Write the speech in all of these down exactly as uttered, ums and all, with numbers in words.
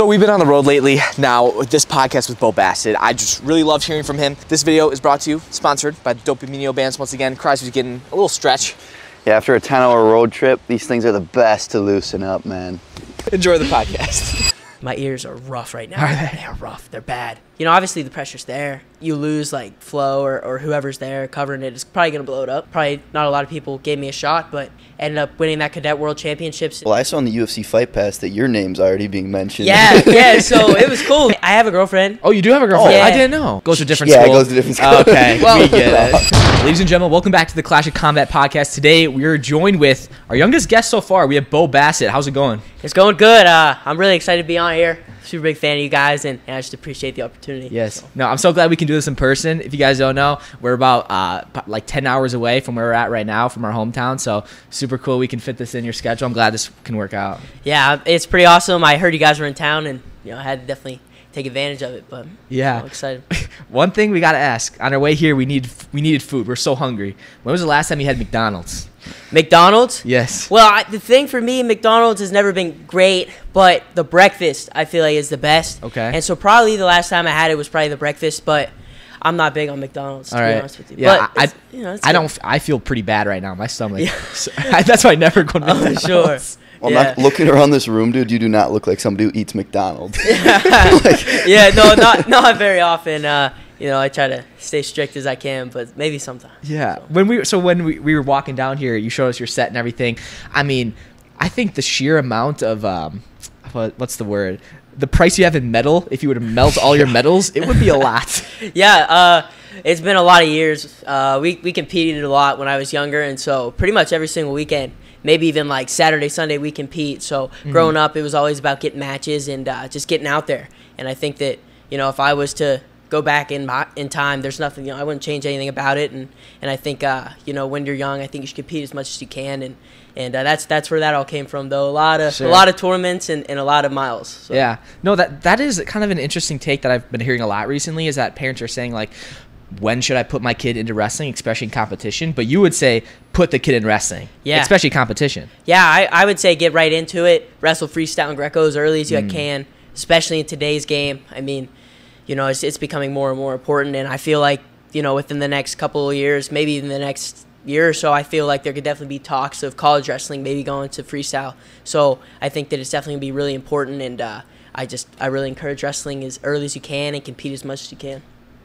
So we've been on the road lately. Now with this podcast with Bo Bassett, I just really love hearing from him. This video is brought to you, sponsored by Dopaminio Bands once again. Cries was getting a little stretch. Yeah, after a ten hour road trip, these things are the best to loosen up, man. Enjoy the podcast. My ears are rough right now. They're rough. They're bad. You know, obviously the pressure's there. You lose like Flo or, or whoever's there covering it. It's probably going to blow it up. Probably not a lot of people gave me a shot, but ended up winning that Cadet World Championships. Well, I saw in the U F C Fight Pass that your name's already being mentioned. Yeah, yeah, so it was cool. I have a girlfriend. Oh, you do have a girlfriend? Oh, yeah. I didn't know. Goes to different yeah, school. Yeah, goes to different school. Okay, well, we get it. Ladies and gentlemen, welcome back to the Clash of Combat podcast. Today, we are joined with our youngest guest so far. We have Bo Bassett. How's it going? It's going good. Uh, I'm really excited to be on here. Super big fan of you guys, and, and I just appreciate the opportunity. Yes. So. No, I'm so glad we can do this in person. If you guys don't know, we're about uh, like ten hours away from where we're at right now, from our hometown. So super cool we can fit this in your schedule. I'm glad this can work out. Yeah, it's pretty awesome. I heard you guys were in town, and you know, I had to definitely take advantage of it. But yeah, I'm excited. One thing we got to ask. On our way here, we need we needed food. We're so hungry. When was the last time you had McDonald's? McDonald's? Yes. Well, I, the thing for me, McDonald's has never been great, but the breakfast, I feel like, is the best. Okay. And so probably the last time I had it was probably the breakfast, but I'm not big on McDonald's, to All right. be honest with you. Yeah, but I, you know, I, don't, I feel pretty bad right now. My stomach. Yeah. So, I, that's why I never go to McDonald's. Oh, sure. Well, yeah. I'm looking around this room, dude. You do not look like somebody who eats McDonald's. Like, yeah, no, not, not very often. Uh, You know, I try to stay strict as I can, but maybe sometimes. Yeah. So when we so when we, we were walking down here, you showed us your set and everything. I mean, I think the sheer amount of um, what, what's the word? The price you have in metal, if you were to melt all your metals, it would be a lot. Yeah. Uh, it's been a lot of years. Uh, we we competed a lot when I was younger, and so pretty much every single weekend. Maybe even like Saturday, Sunday, we compete. So mm-hmm. growing up, it was always about getting matches and uh, just getting out there. And I think that, you know, if I was to go back in my, in time, there's nothing, you know, I wouldn't change anything about it. And, and I think, uh, you know, when you're young, I think you should compete as much as you can. And, and uh, that's that's where that all came from, though. A lot of sure. a lot of tournaments and, and a lot of miles. So. Yeah. No, that that is kind of an interesting take that I've been hearing a lot recently, is that parents are saying, like, when should I put my kid into wrestling, especially in competition? But you would say put the kid in wrestling, yeah, especially competition. Yeah, I, I would say get right into it. Wrestle freestyle and Greco as early as you mm. can, especially in today's game. I mean, you know, it's, it's becoming more and more important. And I feel like, you know, within the next couple of years, maybe even the next year or so, I feel like there could definitely be talks of college wrestling, maybe going to freestyle. So I think that it's definitely going to be really important. And uh, I just, I really encourage wrestling as early as you can and compete as much as you can.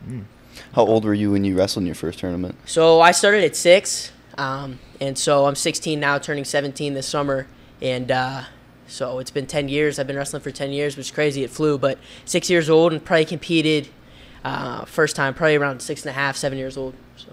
Mm. How old were you when you wrestled in your first tournament? So I started at six. Um, and so I'm sixteen now, turning seventeen this summer. And, uh, so it's been ten years. I've been wrestling for ten years, which is crazy. It flew, but six years old and probably competed uh, first time, probably around six and a half, seven years old. So,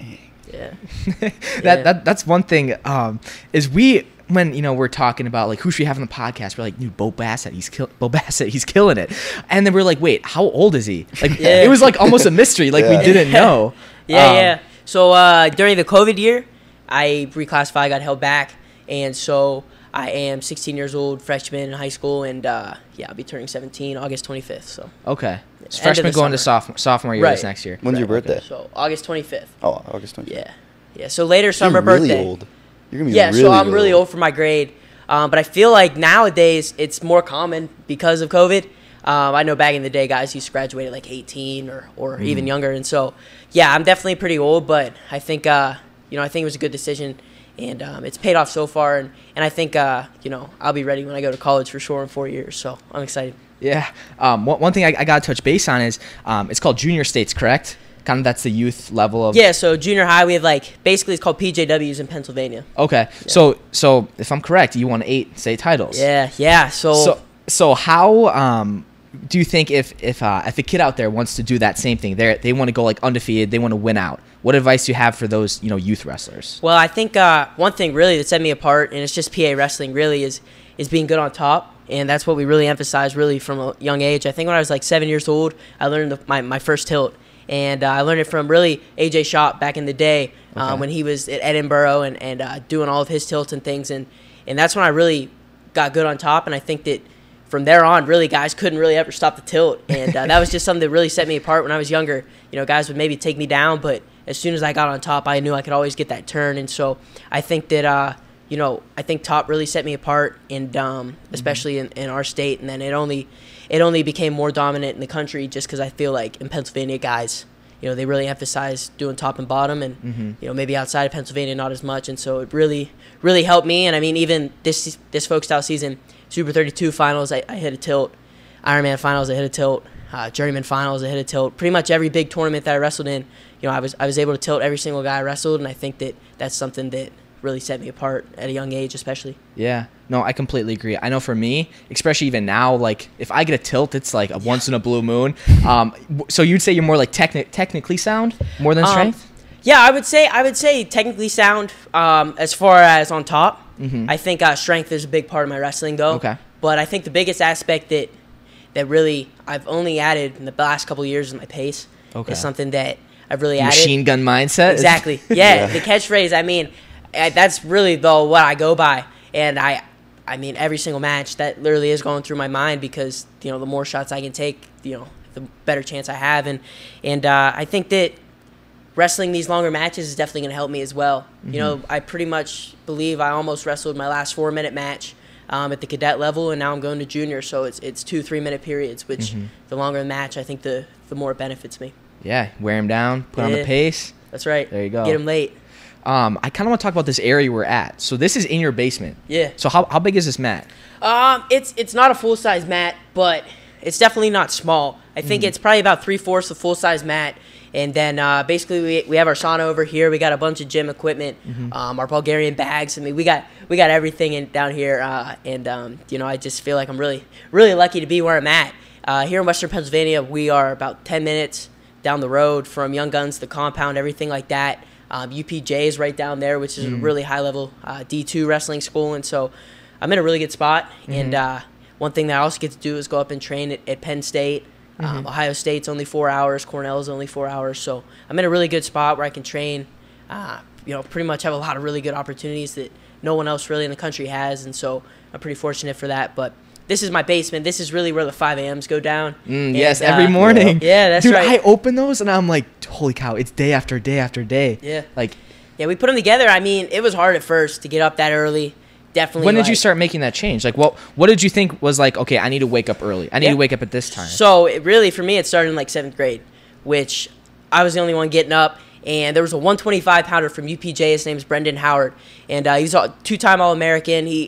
dang. Yeah. that, yeah. that That's one thing um, is we – when, you know, we're talking about, like, who should we have on the podcast, we're like, dude, Bo Bassett, he's kill Bo Bassett, he's killing it. And then we're like, wait, how old is he? Like, yeah. It was, like, almost a mystery. Like, yeah. we didn't know. Yeah, um, yeah. So uh, during the COVID year, I reclassified, got held back. And so I am sixteen years old, freshman in high school. And, uh, yeah, I'll be turning seventeen August twenty-fifth. So Okay. So freshman going to sophomore, sophomore year right. this next year. When's right. your birthday? So August twenty-fifth. Oh, August twenty-fifth. Yeah. Yeah, so later summer You're really birthday. Old. You're gonna be yeah, really so I'm old. really old for my grade. Um, but I feel like nowadays it's more common because of COVID. Um, I know back in the day, guys used to graduate at like eighteen or, or mm. even younger. And so, yeah, I'm definitely pretty old. But I think, uh, you know, I think it was a good decision. And um, it's paid off so far. And, and I think, uh, you know, I'll be ready when I go to college for sure in four years. So I'm excited. Yeah. Um, one, one thing I, I got to touch base on is um, it's called junior states, correct? Kind of that's the youth level of yeah. So junior high, we have like basically it's called P J Ws in Pennsylvania. Okay, yeah. so so if I'm correct, you won eight state titles. Yeah, yeah. So so, so how um, do you think if if uh, if a kid out there wants to do that same thing, they they want to go like undefeated, they want to win out. What advice do you have for those you know youth wrestlers? Well, I think uh, one thing really that set me apart, and it's just P A wrestling really is is being good on top. And that's what we really emphasize really from a young age. I think when I was like seven years old, I learned the, my my first tilt. And uh, I learned it from really A J. Schaap back in the day uh, okay. when he was at Edinburgh and, and uh, doing all of his tilts and things. And, and that's when I really got good on top. And I think that from there on, really, guys couldn't really ever stop the tilt. And uh, that was just something that really set me apart when I was younger. You know, guys would maybe take me down, but as soon as I got on top, I knew I could always get that turn. And so I think that, uh, you know, I think top really set me apart, and um, especially mm-hmm. in, in our state. And then it only, it only became more dominant in the country, just because I feel like in Pennsylvania, guys, you know, they really emphasize doing top and bottom, and mm-hmm. you know, maybe outside of Pennsylvania, not as much. And so it really, really helped me. And I mean, even this this folk style season, Super thirty-two finals, I, I hit a tilt. Ironman finals, I hit a tilt. Uh, Journeyman finals, I hit a tilt. Pretty much every big tournament that I wrestled in, you know, I was I was able to tilt every single guy I wrestled, and I think that that's something that really set me apart at a young age, especially. Yeah, no, I completely agree. I know for me, especially even now, like if I get a tilt, it's like a yeah. once in a blue moon. Um, so you'd say you're more like techni technically sound more than strength? Um, yeah, I would say I would say technically sound um, as far as on top. Mm-hmm. I think uh, strength is a big part of my wrestling, though. Okay. But I think the biggest aspect that that really I've only added in the last couple of years is my pace. Okay. It's something that I've really added. Machine gun mindset? Exactly. Yeah, yeah. The catchphrase, I mean, I, that's really though what I go by. And I I mean, every single match, that literally is going through my mind, because, you know, the more shots I can take, you know, the better chance I have. And, and uh, I think that wrestling these longer matches is definitely going to help me as well. Mm-hmm. You know, I pretty much believe I almost wrestled my last four-minute match Um, at the cadet level, and now I'm going to junior, so it's it's two three minute periods, which mm-hmm. the longer the match, I think the the more it benefits me. Yeah, wear him down, put yeah. on the pace. That's right. There you go. Get him late. Um, I kind of want to talk about this area we're at. So this is in your basement. Yeah. So how how big is this mat? Um, it's it's not a full size mat, but it's definitely not small. I think mm-hmm. it's probably about three fourths of full size mat. And then uh, basically we, we have our sauna over here. We got a bunch of gym equipment, mm-hmm. um, our Bulgarian bags. I mean, we got we got everything in, down here. Uh, and, um, you know, I just feel like I'm really, really lucky to be where I'm at. Uh, here in Western Pennsylvania, we are about ten minutes down the road from Young Guns, the compound, everything like that. Um, U P J is right down there, which is mm-hmm. a really high-level uh, D two wrestling school. And so I'm in a really good spot. Mm-hmm. And uh, one thing that I also get to do is go up and train at, at Penn State. Mm-hmm. um, Ohio State's only four hours. Cornell's only four hours. So I'm in a really good spot where I can train. Uh, you know, pretty much have a lot of really good opportunities that no one else really in the country has, and so I'm pretty fortunate for that. But this is my basement. This is really where the five A Ms go down. Mm, and, yes, every uh, morning. Yeah, that's Dude, right. Dude, I open those, and I'm like, holy cow, it's day after day after day. Yeah. Like, yeah, we put them together. I mean, it was hard at first to get up that early. Definitely. When did like, you start making that change? Like, what what did you think was like, okay, I need to wake up early. I need yeah. to wake up at this time. So it really, for me, it started in like seventh grade, which I was the only one getting up. And there was a one twenty-five pounder from U P J. His name is Brendan Howard. And uh, he was a two-time All-American. He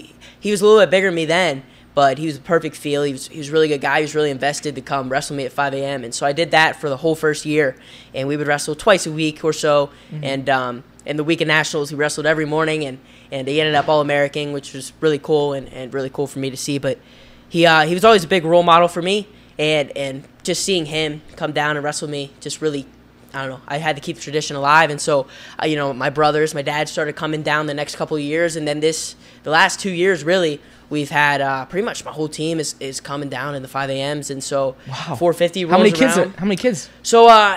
he was a little bit bigger than me then, but he was a perfect feel. He was, he was a really good guy. He was really invested to come wrestle me at five A M And so I did that for the whole first year. And we would wrestle twice a week or so. Mm-hmm. And um, in the week of nationals, we wrestled every morning. And And he ended up All-American, which was really cool and, and really cool for me to see. But he uh, he was always a big role model for me. And, and just seeing him come down and wrestle me just really, I don't know, I had to keep the tradition alive. And so, uh, you know, my brothers, my dad started coming down the next couple of years. And then this, the last two years, really, we've had uh, pretty much my whole team is, is coming down in the five A Ms. And so wow. four fifty rolls how many kids around. Are, how many kids? So uh,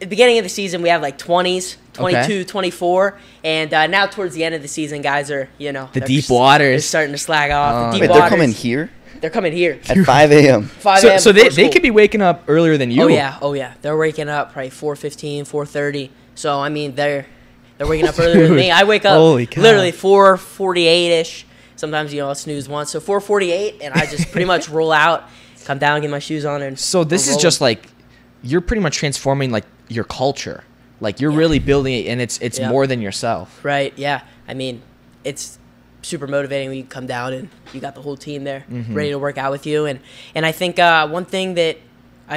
at the beginning of the season, we have like twenties. twenty-two, okay. twenty-four, and uh, now towards the end of the season, guys are, you know. The deep waters. They're starting to slag off. Uh, the deep wait, waters, they're coming here? They're coming here. At five A M five A M So, so they, they could be waking up earlier than you. Oh, yeah. Oh, yeah. They're waking up probably four fifteen, four thirty. So, I mean, they're they're waking up earlier than me. I wake up Holy literally four forty-eight-ish. Sometimes, you know, I'll snooze once. So, four forty-eight, and I just pretty much roll out, come down, get my shoes on. And so, this is just like you're pretty much transforming, like, your culture. Like, you're yeah. really building it, and it's it's yeah. more than yourself. Right, yeah. I mean, it's super motivating when you come down and you got the whole team there mm-hmm. ready to work out with you. And, and I think uh, one thing that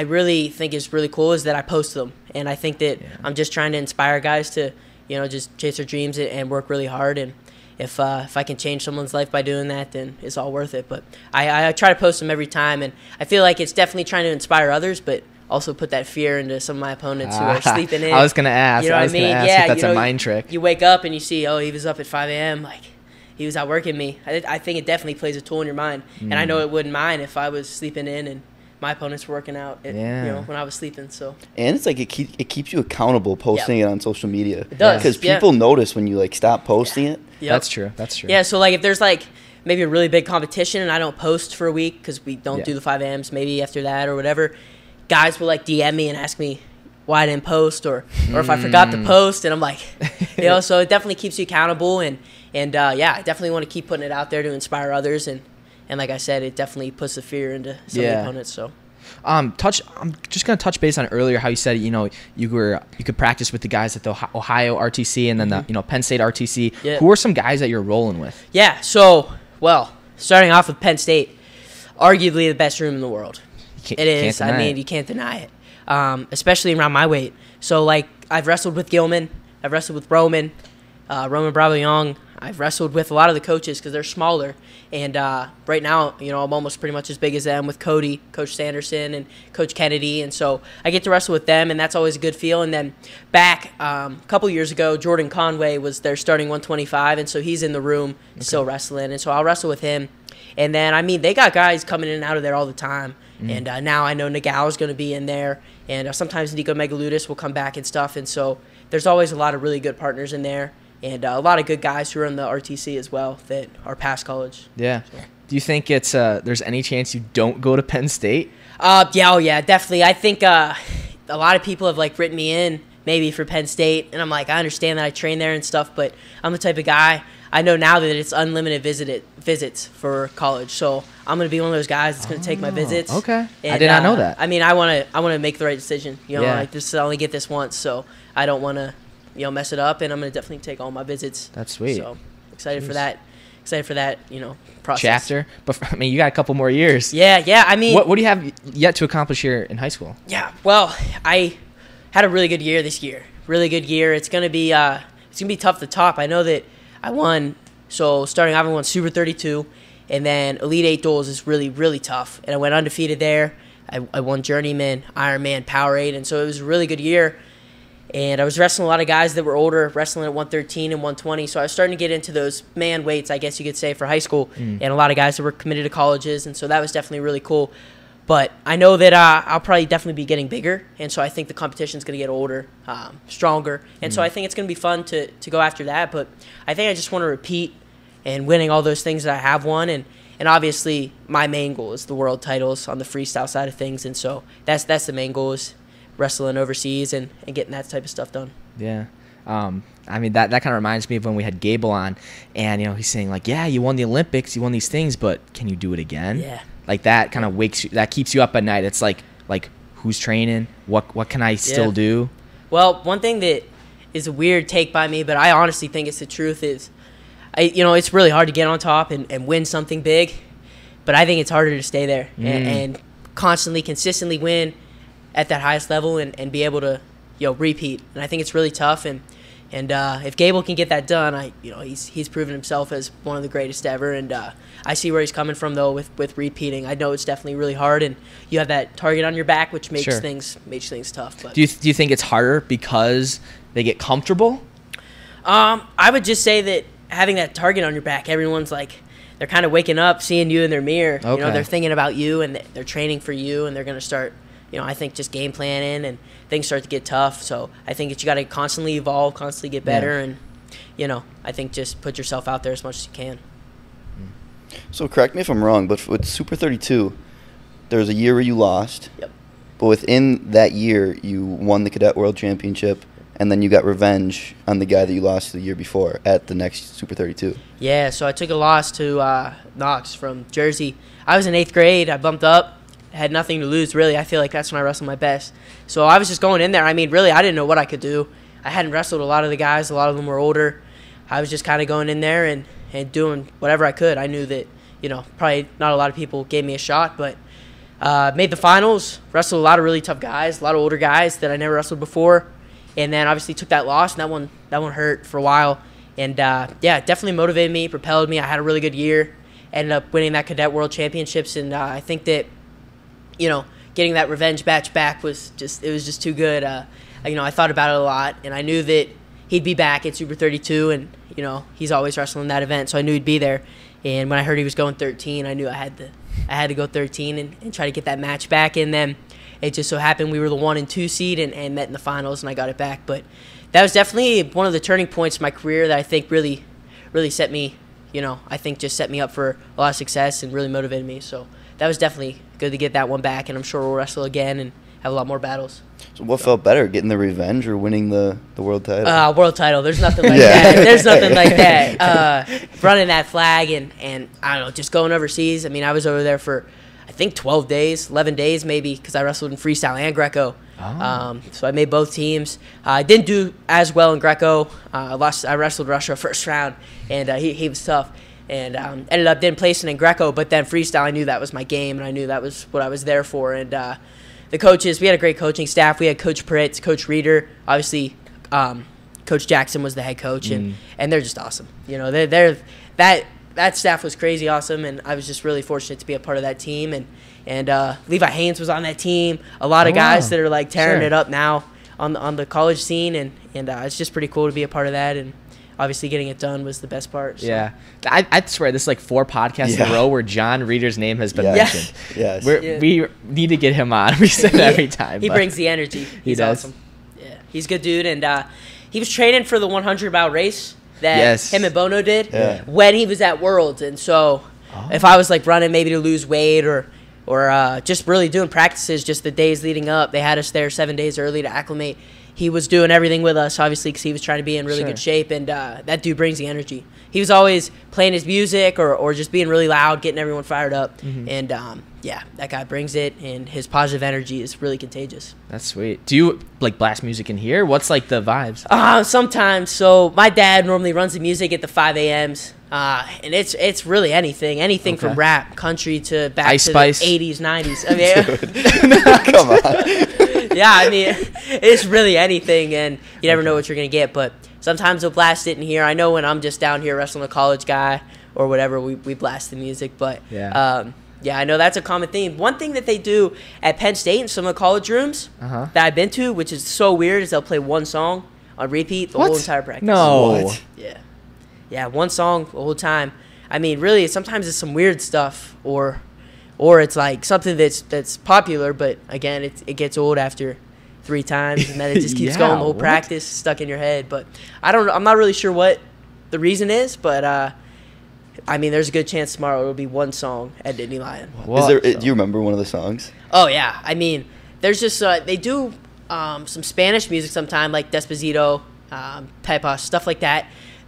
I really think is really cool is that I post them. And I think that yeah. I'm just trying to inspire guys to, you know, just chase their dreams and, and work really hard. And if uh, if I can change someone's life by doing that, then it's all worth it. But I, I try to post them every time, and I feel like it's definitely trying to inspire others, but also put that fear into some of my opponents ah, who are sleeping in. I was going to ask. You know I was what I mean? Ask yeah, if that's you know, a mind trick. You wake up and you see, oh, he was up at five A M Like, he was out working me. I, I think it definitely plays a tool in your mind. Mm. And I know it wouldn't mind if I was sleeping in and my opponents were working out at, yeah. you know, when I was sleeping. So. And it's like it, keep, it keeps you accountable posting yep. it on social media. It does. Because yeah. people notice when you, like, stop posting yeah. it. Yep. That's true. That's true. Yeah, so, like, if there's, like, maybe a really big competition and I don't post for a week because we don't yeah. do the five A Ms maybe after that or whatever, guys will like D M me and ask me, why I didn't post, or or if I forgot to post. And I'm like, you know, so it definitely keeps you accountable. And, and uh, yeah, I definitely want to keep putting it out there to inspire others. And, and like I said, it definitely puts the fear into some yeah. of the opponents. So. Um, touch. I'm just gonna touch base on earlier how you said you know you were you could practice with the guys at the Ohio R T C and then the you know Penn State R T C. Yeah. Who are some guys that you're rolling with? Yeah. So well, starting off with Penn State, arguably the best room in the world. It is. I mean, it. you can't deny it. Um, especially around my weight. So like I've wrestled with Gilman. I've wrestled with Roman, uh, Roman Bravo Young. I've wrestled with a lot of the coaches because they're smaller, and uh, right now, you know, I'm almost pretty much as big as them with Cody, Coach Sanderson, and Coach Kennedy, and so I get to wrestle with them, and that's always a good feel. And then back um, a couple years ago, Jordan Conway was their starting one twenty-five, and so he's in the room okay. still wrestling, and so I'll wrestle with him. And then, I mean, they got guys coming in and out of there all the time, mm. and uh, now I know Nagal is going to be in there, and uh, sometimes Nico Megalutis will come back and stuff, and so there's always a lot of really good partners in there. And uh, a lot of good guys who are in the R T C as well that are past college. Yeah. So. Do you think it's uh, there's any chance you don't go to Penn State? Uh, yeah, oh yeah, definitely. I think uh, a lot of people have like written me in maybe for Penn State, and I'm like, I understand that I train there and stuff, but I'm the type of guy, I know now that it's unlimited visit visits for college, so I'm gonna be one of those guys that's gonna oh, take my visits. Okay. And, I did not uh, know that. I mean, I wanna I wanna make the right decision. You know, yeah. like this I only get this once, so I don't wanna. You know, mess it up, and I'm gonna definitely take all my visits. That's sweet. So excited Jeez. for that. Excited for that. You know, process. Chapter. But I mean, you got a couple more years. Yeah, yeah. I mean, what, what do you have yet to accomplish here in high school? Yeah. Well, I had a really good year this year. Really good year. It's gonna be uh, it's gonna be tough to top. I know that I won. So starting off, I won Super thirty-two, and then Elite Eight Duels is really really tough, and I went undefeated there. I, I won Journeyman, Ironman, Powerade, and so it was a really good year. And I was wrestling a lot of guys that were older, wrestling at one thirteen and one twenty. So I was starting to get into those man weights, I guess you could say, for high school. Mm. And a lot of guys that were committed to colleges. And so that was definitely really cool. But I know that uh, I'll probably definitely be getting bigger. And so I think the competition's going to get older, um, stronger. And mm. so I think it's going to be fun to, to go after that. But I think I just want to repeat and winning all those things that I have won. And, and obviously my main goal is the world titles on the freestyle side of things. And so that's, that's the main goal is wrestling overseas and, and getting that type of stuff done. Yeah. Um, I mean, that, that kind of reminds me of when we had Gable on, and, you know, he's saying, like, yeah, you won the Olympics, you won these things, but can you do it again? Yeah. Like, that kind of wakes you, that keeps you up at night. It's like, like who's training? What what can I still yeah. do? Well, one thing that is a weird take by me, but I honestly think it's the truth is, I you know, it's really hard to get on top and, and win something big, but I think it's harder to stay there mm. and, and constantly, consistently win at that highest level and, and be able to, you know, repeat. And I think it's really tough. And and uh, if Gable can get that done, I you know he's he's proven himself as one of the greatest ever. And uh, I see where he's coming from though with, with repeating. I know it's definitely really hard, and you have that target on your back, which makes sure. things makes things tough. But do you do you think it's harder because they get comfortable? Um, I would just say that having that target on your back, everyone's like. They're kind of waking up, seeing you in their mirror. Okay. You know, they're thinking about you, and they're training for you, and they're gonna start. You know, I think just game planning and things start to get tough. So I think that you got to constantly evolve, constantly get better. Yeah. And, you know, I think just put yourself out there as much as you can. So correct me if I'm wrong, but with Super thirty-two, there was a year where you lost. Yep. But within that year, you won the Cadet World Championship, and then you got revenge on the guy that you lost the year before at the next Super thirty-two. Yeah, so I took a loss to uh, Knox from Jersey. I was in eighth grade. I bumped up. Had nothing to lose, really. I feel like that's when I wrestled my best. So I was just going in there. I mean, really, I didn't know what I could do. I hadn't wrestled a lot of the guys. A lot of them were older. I was just kind of going in there and, and doing whatever I could. I knew that, you know, probably not a lot of people gave me a shot, but uh, made the finals, wrestled a lot of really tough guys, a lot of older guys that I never wrestled before, and then obviously took that loss, and that one, that one hurt for a while. And, uh, yeah, it definitely motivated me, propelled me. I had a really good year. Ended up winning that Cadet World Championships, and uh, I think that, you know, getting that revenge batch back was just, it was just too good. Uh, you know, I thought about it a lot, and I knew that he'd be back at Super thirty-two, and, you know, he's always wrestling that event, so I knew he'd be there. And when I heard he was going thirteen, I knew I had to, I had to go thirteen and, and try to get that match back. And then it just so happened we were the one and two seed and, and met in the finals, and I got it back. But that was definitely one of the turning points in my career that I think really, really set me, you know, I think just set me up for a lot of success and really motivated me. So that was definitely good to get that one back, and I'm sure we'll wrestle again and, have a lot more battles. So what so. felt better, getting the revenge or winning the, the world title? Uh, world title. There's nothing like yeah. that. There's nothing like that. Uh, running that flag and, and, I don't know, just going overseas. I mean, I was over there for, I think, twelve days, eleven days maybe, because I wrestled in freestyle and Greco. Oh. Um, so I made both teams. Uh, I didn't do as well in Greco. Uh, I, lost, I wrestled Russia first round, and uh, he, he was tough. And um, ended up didn't placing in Greco, but then freestyle, I knew that was my game, and I knew that was what I was there for. And uh, the coaches, we had a great coaching staff. We had Coach Pritz, Coach Reeder. Obviously, um, Coach Jackson was the head coach, and, mm. and they're just awesome. You know, they're, they're, that that staff was crazy awesome, and I was just really fortunate to be a part of that team. And, and uh, Levi Haynes was on that team. A lot of oh, guys wow. that are, like, tearing sure. it up now on the, on the college scene, and, and uh, it's just pretty cool to be a part of that. And obviously, getting it done was the best part. So. Yeah. I, I swear, this is like four podcasts yeah. in a row where John Reeder's name has been yes. mentioned. Yes. We're, yeah. We need to get him on. We say that every time. He brings the energy. He's he does. Awesome. Yeah. He's a good dude. And uh, he was training for the hundred mile race that yes. him and Bono did yeah. when he was at Worlds. And so oh. if I was like running maybe to lose weight or, or uh, just really doing practices just the days leading up, they had us there seven days early to acclimate. He was doing everything with us, obviously, because he was trying to be in really sure. good shape. And uh, that dude brings the energy. He was always playing his music or, or just being really loud, getting everyone fired up. Mm-hmm. And, um, yeah, that guy brings it, and his positive energy is really contagious. That's sweet. Do you, like, blast music in here? What's, like, the vibes? Uh, sometimes. So my dad normally runs the music at the five A Ms, uh, and it's it's really anything. Anything okay. from rap, country, to back Ice to Spice. The eighties, nineties. I mean, come on. Yeah, I mean, it's really anything, and you never know what you're going to get. But sometimes we'll blast it in here. I know when I'm just down here wrestling a college guy or whatever, we, we blast the music. But, yeah. Um, yeah, I know that's a common theme. One thing that they do at Penn State in some of the college rooms uh-huh. that I've been to, which is so weird, is they'll play one song on repeat the what? whole entire practice. No. What? Yeah. Yeah, one song the whole time. I mean, really, sometimes it's some weird stuff or – or it's like something that's that's popular, but again, it it gets old after three times, and then it just keeps yeah, going. The whole what? practice stuck in your head. But I don't. I'm not really sure what the reason is, but uh, I mean, there's a good chance tomorrow it'll be one song at Nittany Lion. What? Is there? So. Do you remember one of the songs? Oh yeah. I mean, there's just uh, they do um, some Spanish music sometime, like Despacito, um, Pepa, stuff like that,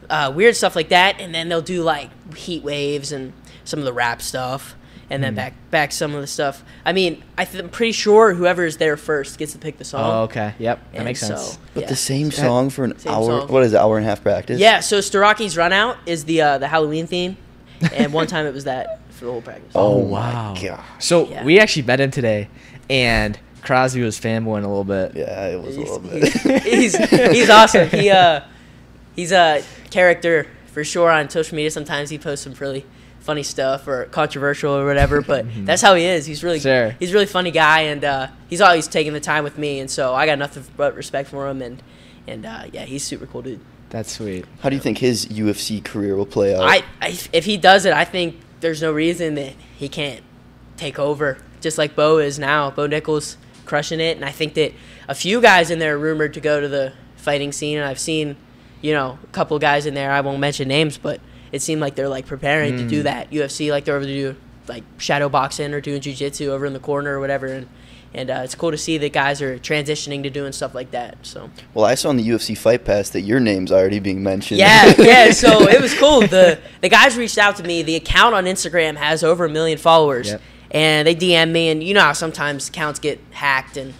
uh, weird stuff like that, and then they'll do like Heat Waves and some of the rap stuff. And then mm. back back some of the stuff. I mean, I th I'm pretty sure whoever is there first gets to pick the song. Oh, okay. Yep. That and makes sense. So, but yeah. the same song for an same hour? Song. What is it, hour and a half practice? Yeah, so Staraki's Run Out is the uh, the Halloween theme. And one time it was that for the whole practice. Oh, oh wow. My God. So yeah. we actually met him today, and Crosby was fanboying a little bit. Yeah, it was he's, a little bit. He's, he's, he's awesome. He uh, He's a character for sure on social media. Sometimes he posts some really funny stuff or controversial or whatever, but that's how he is. He's really sure. he's a really funny guy, and uh, he's always taking the time with me, and so I got nothing but respect for him, and and uh, yeah, he's super cool dude. That's sweet. How do you think his U F C career will play out? I, I if he does it, I think there's no reason that he can't take over, just like Bo is now. Bo Nichols crushing it, and I think that a few guys in there are rumored to go to the fighting scene, and I've seen, you know, a couple guys in there. I won't mention names, but it seemed like they're like preparing mm. to do that U F C, like they're over to do like shadow boxing or doing jujitsu over in the corner or whatever, and and uh, it's cool to see that guys are transitioning to doing stuff like that. So well, I saw on the U F C Fight Pass that your name's already being mentioned. Yeah, yeah. So it was cool. the The guys reached out to me. The account on Instagram has over a million followers, yep. and they D M me. And you know how sometimes accounts get hacked, and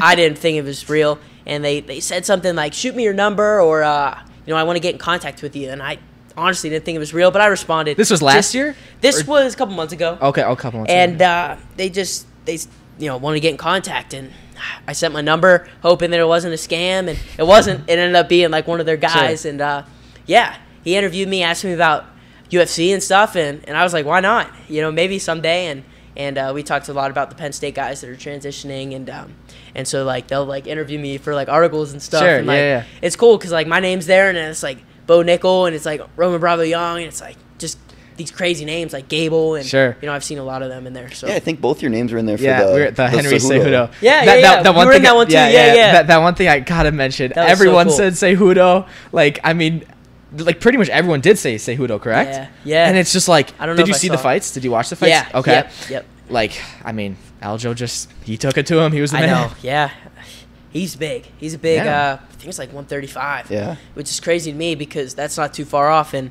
I didn't think it was real. And they they said something like, "Shoot me your number," or uh, you know, "I want to get in contact with you." And I honestly didn't think it was real, but I responded. This was last just, year? This or? was a couple months ago. Okay, oh, a couple months and, ago. And uh, they just, they, you know, wanted to get in contact, and I sent my number hoping that it wasn't a scam, and it wasn't. It ended up being like one of their guys, sure. and uh, yeah, he interviewed me, asked me about U F C and stuff, and, and I was like, why not? You know, maybe someday, and and uh, we talked a lot about the Penn State guys that are transitioning, and um, and so like they'll like interview me for like articles and stuff. Sure, and, like, yeah, yeah. It's cool because like my name's there, and it's like Bo Nickel, and it's like Roman Bravo Young, and it's like just these crazy names like Gable, and sure. you know, I've seen a lot of them in there. So yeah, I think both your names are in there for yeah, the, we're, the, the Henry Cejudo. Yeah, that, yeah, yeah. That, that one we were thing, in that one too. Yeah, yeah. yeah. yeah. That, that one thing I gotta mention. Everyone so cool. said Cejudo. Like, I mean, like pretty much everyone did say Cejudo, correct? Yeah, yeah. And it's just like, I don't know. Did you I see the fights? It. Did you watch the fights? Yeah. Okay. Yep. yep. Like, I mean, Aljo just, he took it to him. He was the I man. know, yeah. He's big. He's a big, yeah. uh, I think it's like one thirty-five. Yeah. Which is crazy to me because that's not too far off, and,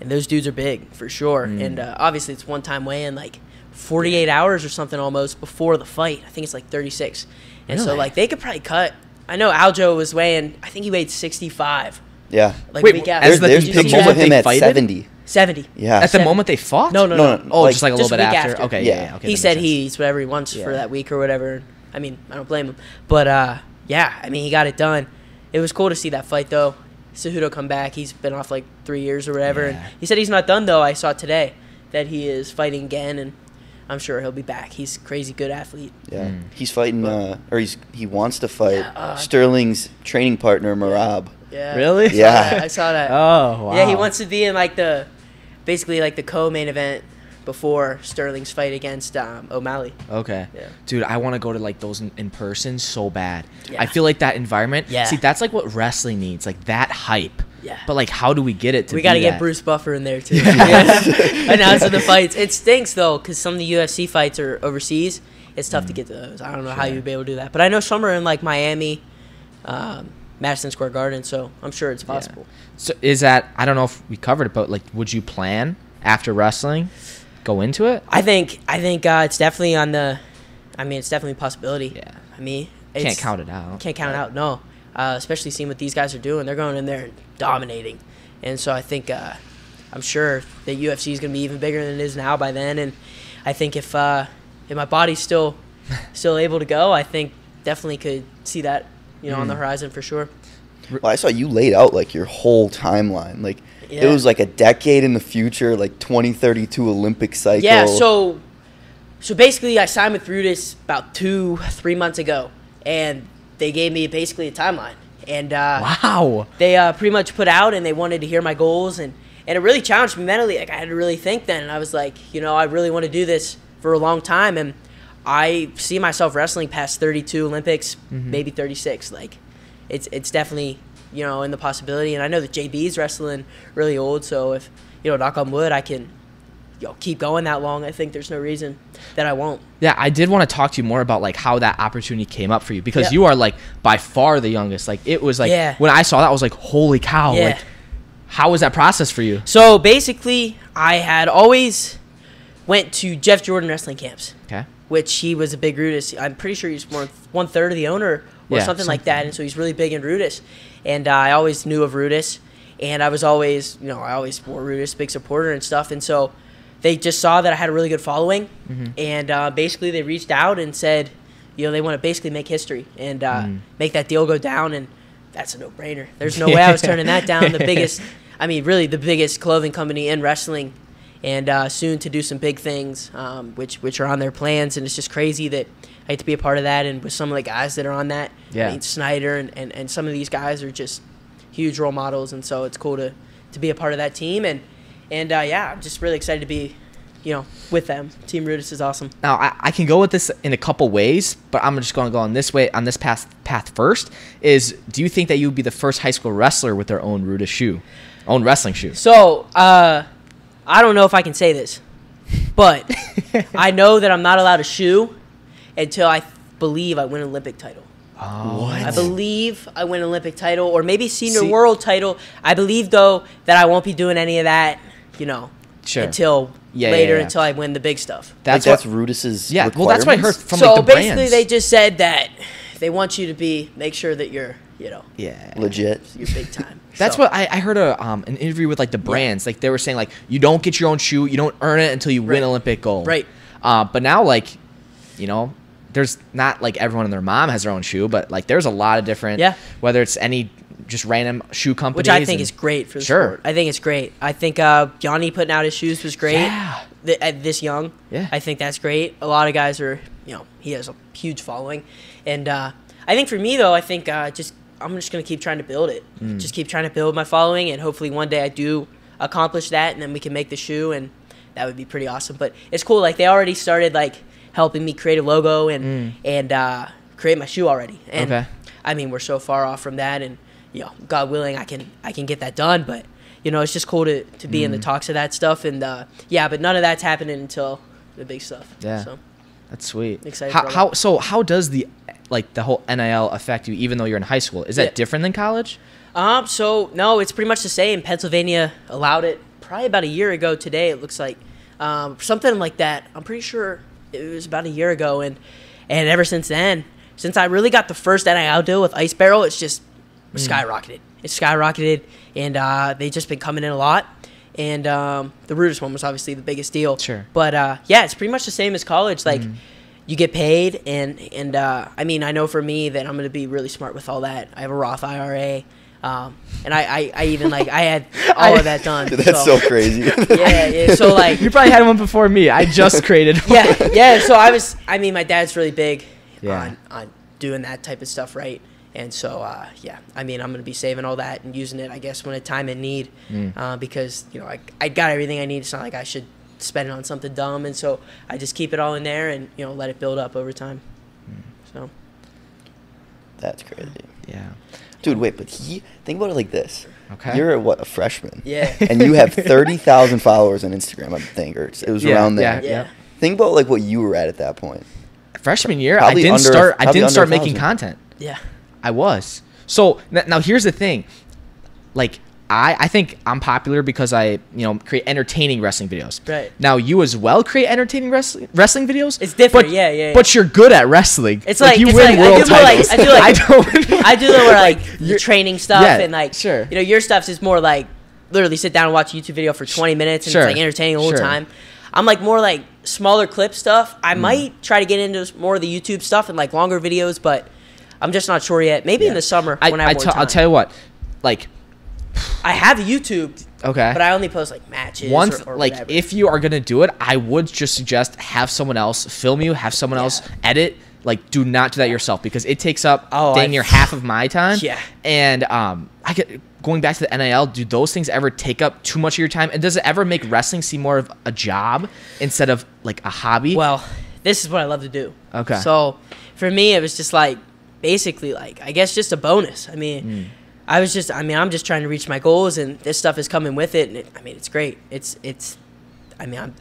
and those dudes are big for sure. Mm. And uh, obviously it's one-time weigh-in like forty-eight hours or something almost before the fight. I think it's like thirty-six. And really? So like they could probably cut. I know Aljo was weighing, I think he weighed sixty-five. Yeah. Like Wait, week after. There's, there's the pictures of him at seventy. seventy. Yeah. At the moment they fought? No, no, no. no, no. Oh, like, just like a just little bit after. after. Okay, yeah. yeah, yeah. Okay, he said he eats whatever he wants yeah. for that week or whatever. I mean, I don't blame him. But, uh, yeah, I mean, he got it done. It was cool to see that fight, though. Cejudo come back. He's been off like three years or whatever. Yeah. And he said he's not done, though. I saw today that he is fighting again, and I'm sure he'll be back. He's a crazy good athlete. Yeah. Mm. He's fighting, uh, or he's he wants to fight yeah, uh, Sterling's training partner, Marab. Yeah. yeah. Really? Yeah. I saw that. Oh, wow. Yeah, he wants to be in like the. Basically, like the co-main event before Sterling's fight against um, O'Malley. Okay, yeah. Dude, I want to go to like those in, in person so bad. Yeah. I feel like that environment. Yeah. See, that's like what wrestling needs, like that hype. Yeah. But like, how do we get it to? We got to get Bruce Buffer in there too. Yeah. Announcing the fights. It stinks though, because some of the U F C fights are overseas. It's tough mm. to get to those. I don't know sure. how you'd be able to do that. But I know some are in like Miami. Um, Madison Square Garden, so I'm sure it's possible. Yeah. So is that, I don't know if we covered it, but like, would you plan after wrestling, go into it? I think I think uh, it's definitely on the, I mean, it's definitely a possibility. Yeah. I mean, it's, can't count it out. Can't count it out, no. Uh, especially seeing what these guys are doing. They're going in there and dominating. And so I think, uh, I'm sure the U F C is going to be even bigger than it is now by then. And I think if, uh, if my body's still, still able to go, I think definitely could see that. You know, mm. on the horizon for sure. Well, I saw you laid out like your whole timeline. Like yeah. it was like a decade in the future, like twenty thirty-two Olympic cycle. Yeah, so so basically I signed with Rudis about two, three months ago, and they gave me basically a timeline. And uh, wow, they uh, pretty much put out, and they wanted to hear my goals, and and it really challenged me mentally. Like I had to really think then, and I was like, you know, I really want to do this for a long time, and. I see myself wrestling past thirty-two Olympics, mm-hmm. maybe thirty-six. Like, it's it's definitely, you know, in the possibility. And I know that J B's wrestling really old, so if, you know, knock on wood, I can, you know, keep going that long. I think there's no reason that I won't. Yeah, I did want to talk to you more about, like, how that opportunity came up for you. Because yeah. you are, like, by far the youngest. Like, it was, like, yeah. when I saw that, I was like, holy cow. Yeah. Like, how was that process for you? So, basically, I had always went to Jeff Jordan wrestling camps. Okay. Which he was a big Rudis. I'm pretty sure he's more one third of the owner or yeah, something, something like that, and so he's really big in Rudis. And uh, I always knew of Rudis, and I was always, you know, I always wore Rudis, big supporter and stuff. And so they just saw that I had a really good following, mm-hmm. and uh, basically they reached out and said, you know, they want to basically make history and uh, mm. make that deal go down, and that's a no-brainer. There's no way I was turning that down. The biggest, I mean, really the biggest clothing company in wrestling. And uh, soon to do some big things, um, which which are on their plans. And it's just crazy that I get to be a part of that. And with some of the guys that are on that, yeah. I mean, Snyder and, and, and some of these guys are just huge role models. And so it's cool to, to be a part of that team. And, and uh, yeah, I'm just really excited to be, you know, with them. Team Rudis is awesome. Now, I, I can go with this in a couple ways, but I'm just going to go on this way, on this path, path first. Is do you think that you would be the first high school wrestler with their own Rudis shoe, own wrestling shoe? So, uh... I don't know if I can say this, but I know that I'm not allowed a shoe until I believe I win an Olympic title. Oh, what? I believe I win an Olympic title or maybe senior See, world title. I believe, though, that I won't be doing any of that, you know, sure. until yeah, later, yeah, yeah. until I win the big stuff. That's, like, that's Rudis's Yeah, well, that's what I heard from so, like, the brands. So basically they just said that they want you to be make sure that you're, you know. Yeah. Legit. You're big time. That's so. what I, I heard a um an interview with like the brands. Like they were saying like you don't get your own shoe, you don't earn it until you right. win Olympic gold. Right. Uh, but now like, you know, there's not like everyone and their mom has their own shoe, but like there's a lot of different yeah. whether it's any just random shoe companies. Which I think and, is great for the sure. sport. I think it's great. I think uh Yanni putting out his shoes was great. Yeah. Th at this young. Yeah. I think that's great. A lot of guys are, you know, he has a huge following. And uh I think for me though, I think uh just I'm just going to keep trying to build it. Mm. Just keep trying to build my following, and hopefully one day I do accomplish that, and then we can make the shoe, and that would be pretty awesome. But it's cool. Like, they already started, like, helping me create a logo and mm. and uh, create my shoe already. And, okay. I mean, we're so far off from that, and, you know, God willing, I can I can get that done. But, you know, it's just cool to, to be mm. in the talks of that stuff. And, uh, yeah, but none of that's happening until the big stuff. Yeah. So. That's sweet. Excited. How, how so? How does the like the whole N I L affect you? Even though you're in high school, is that yeah. different than college? Um. So no, it's pretty much the same. Pennsylvania allowed it probably about a year ago today. It looks like um, something like that. I'm pretty sure it was about a year ago, and and ever since then, since I really got the first N I L deal with Ice Barrel, it's just mm. skyrocketed. It's skyrocketed, and uh, they've just been coming in a lot. And um, the Rudis one was obviously the biggest deal. Sure. But, uh, yeah, it's pretty much the same as college. Like, mm. you get paid, and, and uh, I mean, I know for me that I'm going to be really smart with all that. I have a Roth I R A, um, and I, I, I even, like, I had all of that done. That's so, so crazy. Yeah, yeah, so, like. You probably had one before me. I just created one. Yeah, yeah, so I was, I mean, my dad's really big yeah. on, on doing that type of stuff, right? And so, uh, yeah, I mean, I'm going to be saving all that and using it, I guess, when a time in need mm. uh, because, you know, I, I got everything I need. It's not like I should spend it on something dumb. And so I just keep it all in there and, you know, let it build up over time. Mm. So. That's crazy. Yeah. Dude, wait, but he, think about it like this. Okay. You're, a, what, a freshman. Yeah. And you have thirty thousand followers on Instagram, I think, or it was yeah, around there. Yeah, yeah. Think about, like, what you were at at that point. Freshman year, probably I didn't under, start, I didn't start making content. Yeah. I was. So now here's the thing. Like I, I think I'm popular because I, you know, create entertaining wrestling videos. Right. Now you as well create entertaining wrestling wrestling videos. It's different. But, yeah, yeah, yeah. But you're good at wrestling. It's like, like you it's win like, world I do titles. More like, I do like I don't. I do the more like, like your training stuff yeah, and like sure. you know your stuff's is more like literally sit down and watch a YouTube video for twenty minutes and sure. it's like entertaining the whole sure. time. I'm like more like smaller clip stuff. I mm. might try to get into more of the YouTube stuff and like longer videos, but. I'm just not sure yet. Maybe yeah. in the summer when I, I have I more time. I'll tell you what, like, I have YouTube. Okay, but I only post like matches. Once, or, or like, whatever. If you are gonna do it, I would just suggest have someone else film you, have someone yeah. else edit. Like, do not do that yourself because it takes up oh, dang near half of my time. Yeah, and um, I get going back to the N I L. Do those things ever take up too much of your time? And does it ever make wrestling seem more of a job instead of like a hobby? Well, this is what I love to do. Okay, so for me, it was just like. Basically, like, I guess just a bonus. I mean, mm. I was just, I mean, I'm just trying to reach my goals, and this stuff is coming with it, and it, I mean, it's great. It's, it's, I mean, I'm,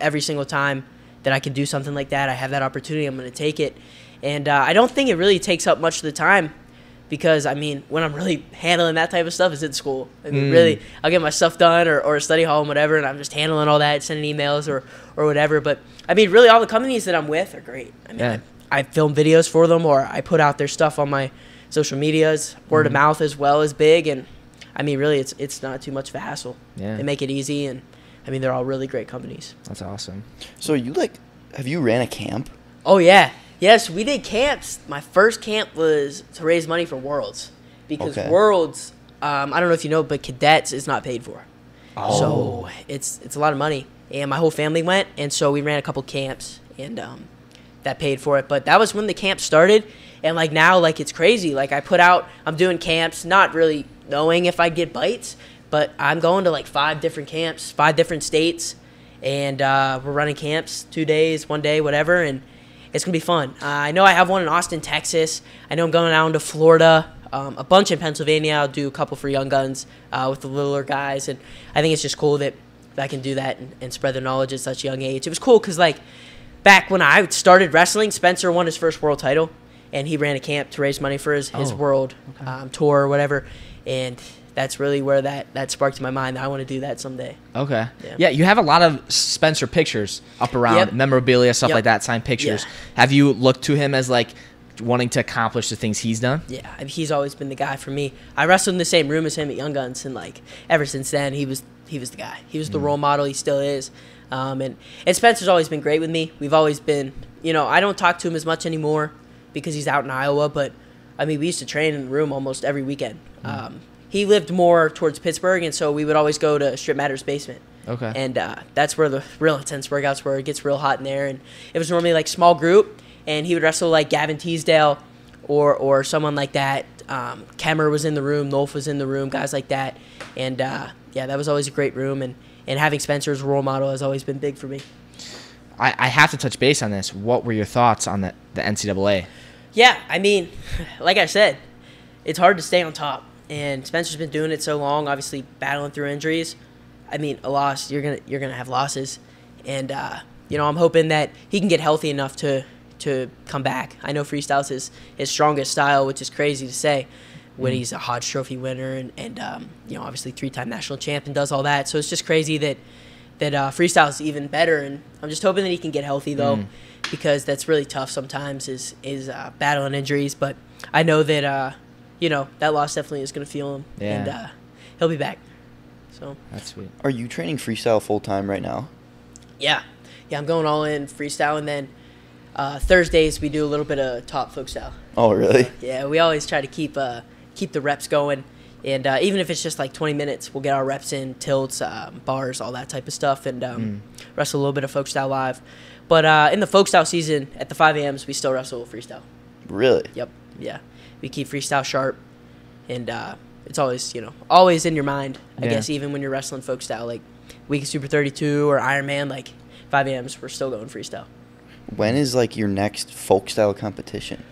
every single time that I can do something like that, I have that opportunity, I'm going to take it. And uh, I don't think it really takes up much of the time because, I mean, when I'm really handling that type of stuff is at school. I mean, mm. really, I'll get my stuff done or, or study hall and whatever, and I'm just handling all that, sending emails or, or whatever. But, I mean, really all the companies that I'm with are great. I mean, yeah. I, I film videos for them or I put out their stuff on my social medias. Word mm-hmm. of mouth as well is big. And, I mean, really, it's it's not too much of a hassle. Yeah. They make it easy. And, I mean, they're all really great companies. That's awesome. So you, like, have you ran a camp? Oh, yeah. Yes, we did camps. My first camp was to raise money for Worlds. Because okay. Worlds, um, I don't know if you know, but Cadets is not paid for. Oh. So it's, it's a lot of money. And my whole family went. And so we ran a couple camps. And, um. that paid for it, but that was when the camp started, and like now, like it's crazy. Like I put out, I'm doing camps, not really knowing if I get bites, but I'm going to like five different camps, five different states, and uh, we're running camps two days, one day, whatever, and it's gonna be fun. Uh, I know I have one in Austin, Texas. I know I'm going down to Florida, um, a bunch in Pennsylvania. I'll do a couple for Young Guns uh, with the littler guys, and I think it's just cool that I can do that and, and spread the knowledge at such a young age. It was cool because like. Back when I started wrestling, Spencer won his first world title, and he ran a camp to raise money for his, his oh, world okay. um, tour or whatever, and that's really where that, that sparked in my mind. I want to do that someday. Okay. Yeah. yeah, you have a lot of Spencer pictures up around, yep. memorabilia, stuff yep. like that, signed pictures. Yeah. Have you looked to him as, like, wanting to accomplish the things he's done? Yeah, I mean, he's always been the guy for me. I wrestled in the same room as him at Young Guns, and, like, ever since then, he was he was the guy. He was the mm. role model. He still is. Um, and, and Spencer's always been great with me. We've always been, you know, I don't talk to him as much anymore because he's out in Iowa. But, I mean, we used to train in the room almost every weekend. Mm. Um, he lived more towards Pittsburgh, and so we would always go to Strip Matter's basement. Okay. And uh, that's where the real intense workouts were. It gets real hot in there. And it was normally, like, small group, and he would wrestle, like, Gavin Teasdale or, or someone like that. Um, Kemmer was in the room. Nolf was in the room, guys like that. And, uh, yeah, that was always a great room. And. And having Spencer's role model has always been big for me. I, I have to touch base on this. What were your thoughts on the, the N C double A? Yeah, I mean, like I said, it's hard to stay on top. And Spencer's been doing it so long, obviously battling through injuries. I mean, a loss, you're gonna you're gonna have losses. And uh, you know, I'm hoping that he can get healthy enough to to come back. I know freestyle's his his strongest style, which is crazy to say when he's a Hodge Trophy winner and, and um, you know, obviously three-time national champ and does all that. So it's just crazy that that uh, freestyle's even better. And I'm just hoping that he can get healthy though, mm. because that's really tough sometimes is is uh, battling injuries. But I know that uh, you know, that loss definitely is gonna feel him, yeah. and uh, he'll be back. So that's sweet. Are you training freestyle full time right now? Yeah, yeah, I'm going all in freestyle, and then uh, Thursdays we do a little bit of top folk style. Oh, really? So, yeah, we always try to keep uh, keep the reps going, and uh, even if it's just like twenty minutes, we'll get our reps in, tilts, um, bars, all that type of stuff, and um, mm. wrestle a little bit of folk style live. But uh, in the folk style season, at the five A Ms, we still wrestle freestyle. Really? Yep. Yeah, we keep freestyle sharp, and uh, it's always, you know, always in your mind. I yeah. guess even when you're wrestling folk style, like week of Super thirty-two or Ironman, like five A Ms, we're still going freestyle. When is like your next folk style competition?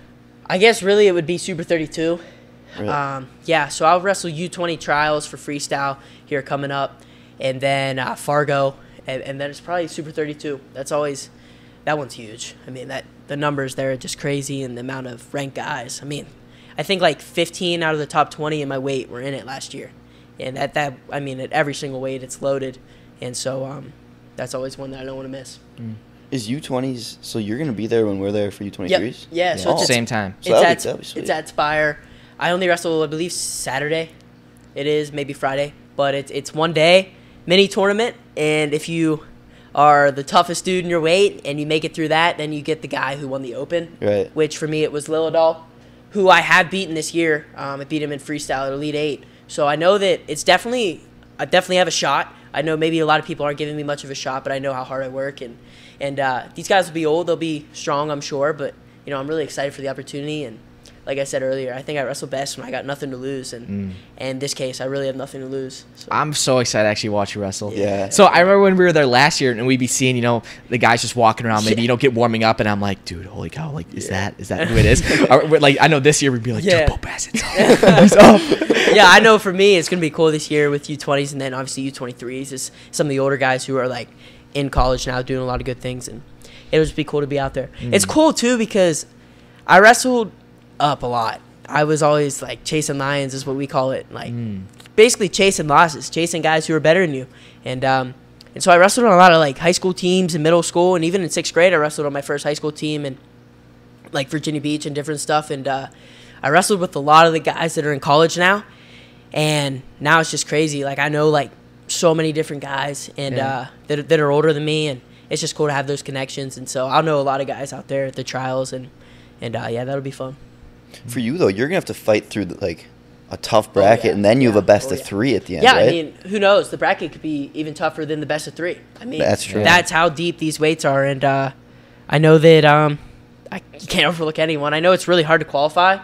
I guess really it would be Super thirty-two. Really? Um, yeah, so I'll wrestle U twenty trials for freestyle here coming up, and then uh, Fargo, and, and then it's probably Super thirty-two. That's always, that one's huge. I mean, that the numbers there are just crazy, and the amount of ranked guys. I mean, I think like fifteen out of the top twenty in my weight were in it last year. And at that, I mean, at every single weight, it's loaded. And so um, that's always one that I don't want to miss. Mm. Is U twenties, so you're going to be there when we're there for U twenty-threes? Yep. Yeah, yeah, so oh. it's same time. So it's, at, be, it's at Spire. I only wrestle, I believe, Saturday. It is, maybe Friday. But it's, it's one day, mini tournament. And if you are the toughest dude in your weight and you make it through that, then you get the guy who won the Open, right. which for me it was Lilladol, who I have beaten this year. Um, I beat him in freestyle at Elite Eight. So I know that it's definitely, I definitely have a shot. I know maybe a lot of people aren't giving me much of a shot, but I know how hard I work. And, and uh, these guys will be old. They'll be strong, I'm sure. But, you know, I'm really excited for the opportunity. And like I said earlier, I think I wrestle best when I got nothing to lose. And, mm. and in this case, I really have nothing to lose. So. I'm so excited to actually watch you wrestle. Yeah. yeah. So I remember when we were there last year and we'd be seeing, you know, the guys just walking around, maybe, yeah. you know, get warming up. And I'm like, dude, holy cow, like, is yeah. that is that who it is? Or, like, I know this year we'd be like, yeah. Bo Bassett's up. He's up. Yeah, I know for me it's going to be cool this year with U twenties, and then obviously U twenty-threes is some of the older guys who are like in college now doing a lot of good things, and it would just be cool to be out there. Mm. It's cool too because I wrestled up a lot. I was always like chasing lions is what we call it, like mm. basically chasing losses, chasing guys who are better than you. And um, and so I wrestled on a lot of like high school teams and middle school, and even in sixth grade I wrestled on my first high school team and like Virginia Beach and different stuff, and uh, I wrestled with a lot of the guys that are in college now. And now it's just crazy. Like I know like so many different guys and yeah. uh, that that are older than me, and it's just cool to have those connections. And so I'll know a lot of guys out there at the trials, and and uh, yeah, that'll be fun. For you though, you're gonna have to fight through the, like a tough bracket, oh, yeah. and then you yeah. have a best oh, yeah. of three at the end. Yeah, right? I mean, who knows? The bracket could be even tougher than the best of three. I mean, that's true. That's how deep these weights are, and uh, I know that um, I can't overlook anyone. I know it's really hard to qualify,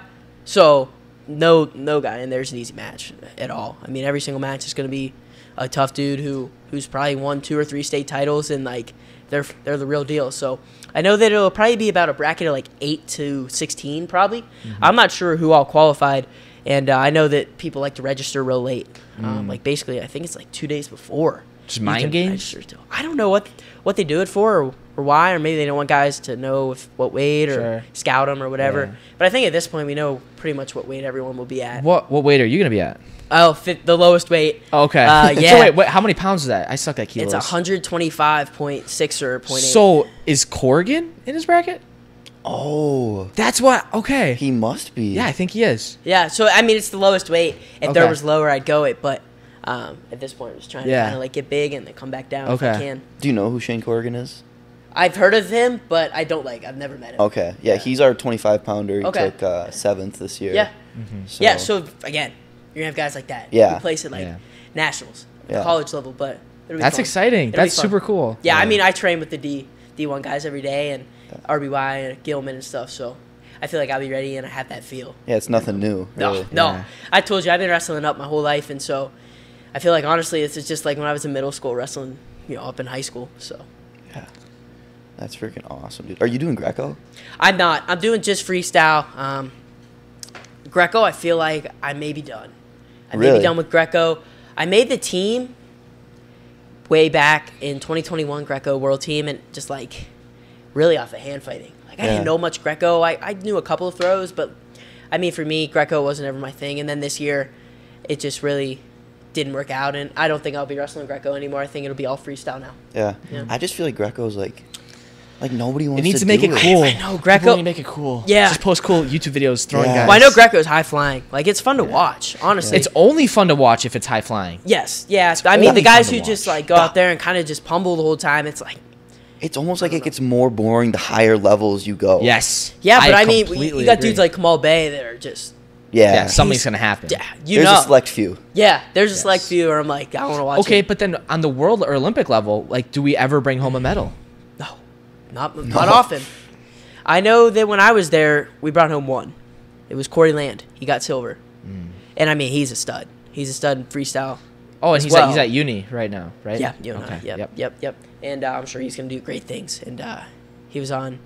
so. No, no guy in there is an easy match at all. I mean, every single match is going to be a tough dude who who's probably won two or three state titles, and like they're they're the real deal. So I know that it'll probably be about a bracket of like eight to sixteen, probably. Mm-hmm. I'm not sure who all qualified, and uh, I know that people like to register real late. Mm. Um, like basically, I think it's like two days before. Just mind games. I don't know what what they do it for. Or, Or why, or maybe they don't want guys to know if, what weight or sure. scout them or whatever. Yeah. But I think at this point we know pretty much what weight everyone will be at. What what weight are you gonna be at? Oh, fit the lowest weight. Oh, okay. Uh, yeah. So wait, wait, how many pounds is that? I suck at kilos. It's one hundred twenty five point six or point eight. So is Corrigan in his bracket? Oh, that's what. Okay, he must be. Yeah, I think he is. Yeah. So I mean, it's the lowest weight. If okay. there was lower, I'd go it, but. Um, at this point, I'm just trying yeah. to kind of like get big and then come back down okay. if I can. Do you know who Shane Corrigan is? I've heard of him, but I don't like. I've never met him. Okay, yeah, yeah. he's our twenty-five pounder. He okay. took uh, seventh this year. Yeah, mm-hmm. so. yeah. So again, you're gonna have guys like that. Yeah, who place it like yeah. nationals, yeah. the college level. But it'll be that's fun. Exciting. It'll that's super cool. Yeah, yeah, I mean, I train with the D D1 guys every day, and yeah. R B Y and Gilman and stuff. So I feel like I'll be ready, and I have that feel. Yeah, it's nothing new. Really. No, no. Yeah. I told you I've been wrestling up my whole life, and so I feel like honestly, this is just like when I was in middle school wrestling, you know, up in high school. So yeah. That's freaking awesome, dude. Are you doing Greco? I'm not. I'm doing just freestyle. Um, Greco, I feel like I may be done. I may really? be done with Greco. I made the team way back in twenty twenty-one Greco World Team, and just like really off of hand fighting. Like I yeah. didn't know much Greco. I, I knew a couple of throws, but I mean, for me, Greco wasn't ever my thing. And then this year, it just really didn't work out. And I don't think I'll be wrestling Greco anymore. I think it'll be all freestyle now. Yeah. yeah. I just feel like Greco's like, like nobody wants to do it. It needs to make it cool. I know, Greco. People need to make it cool. Yeah. Just post cool YouTube videos throwing yeah. guys. Well, I know Greco's high flying. Like, it's fun to yeah. watch, honestly. It's only fun to watch if it's high flying. Yes. Yeah. It's I mean, the guys who watch. just like go out there and kind of just pummel the whole time, it's like, it's almost like it know. gets more boring the higher levels you go. Yes. Yeah, but I, I mean, you got agree. dudes like Kamal Bay that are just... Yeah. yeah something's going to happen. Yeah, you there's know. a select few. Yeah, there's yes. a select few where I'm like, I want to watch Okay, it. But then on the world or Olympic level, like, do we ever bring home a medal? No. Not, no. not often. I know that when I was there, we brought home one. It was Corey Land. He got silver. Mm. And, I mean, he's a stud. He's a stud in freestyle. Oh, and he's, well. at, he's at uni right now, right? Yeah, uni. Okay. Yep, yep, yep, yep. And uh, I'm sure he's going to do great things. And uh, he was on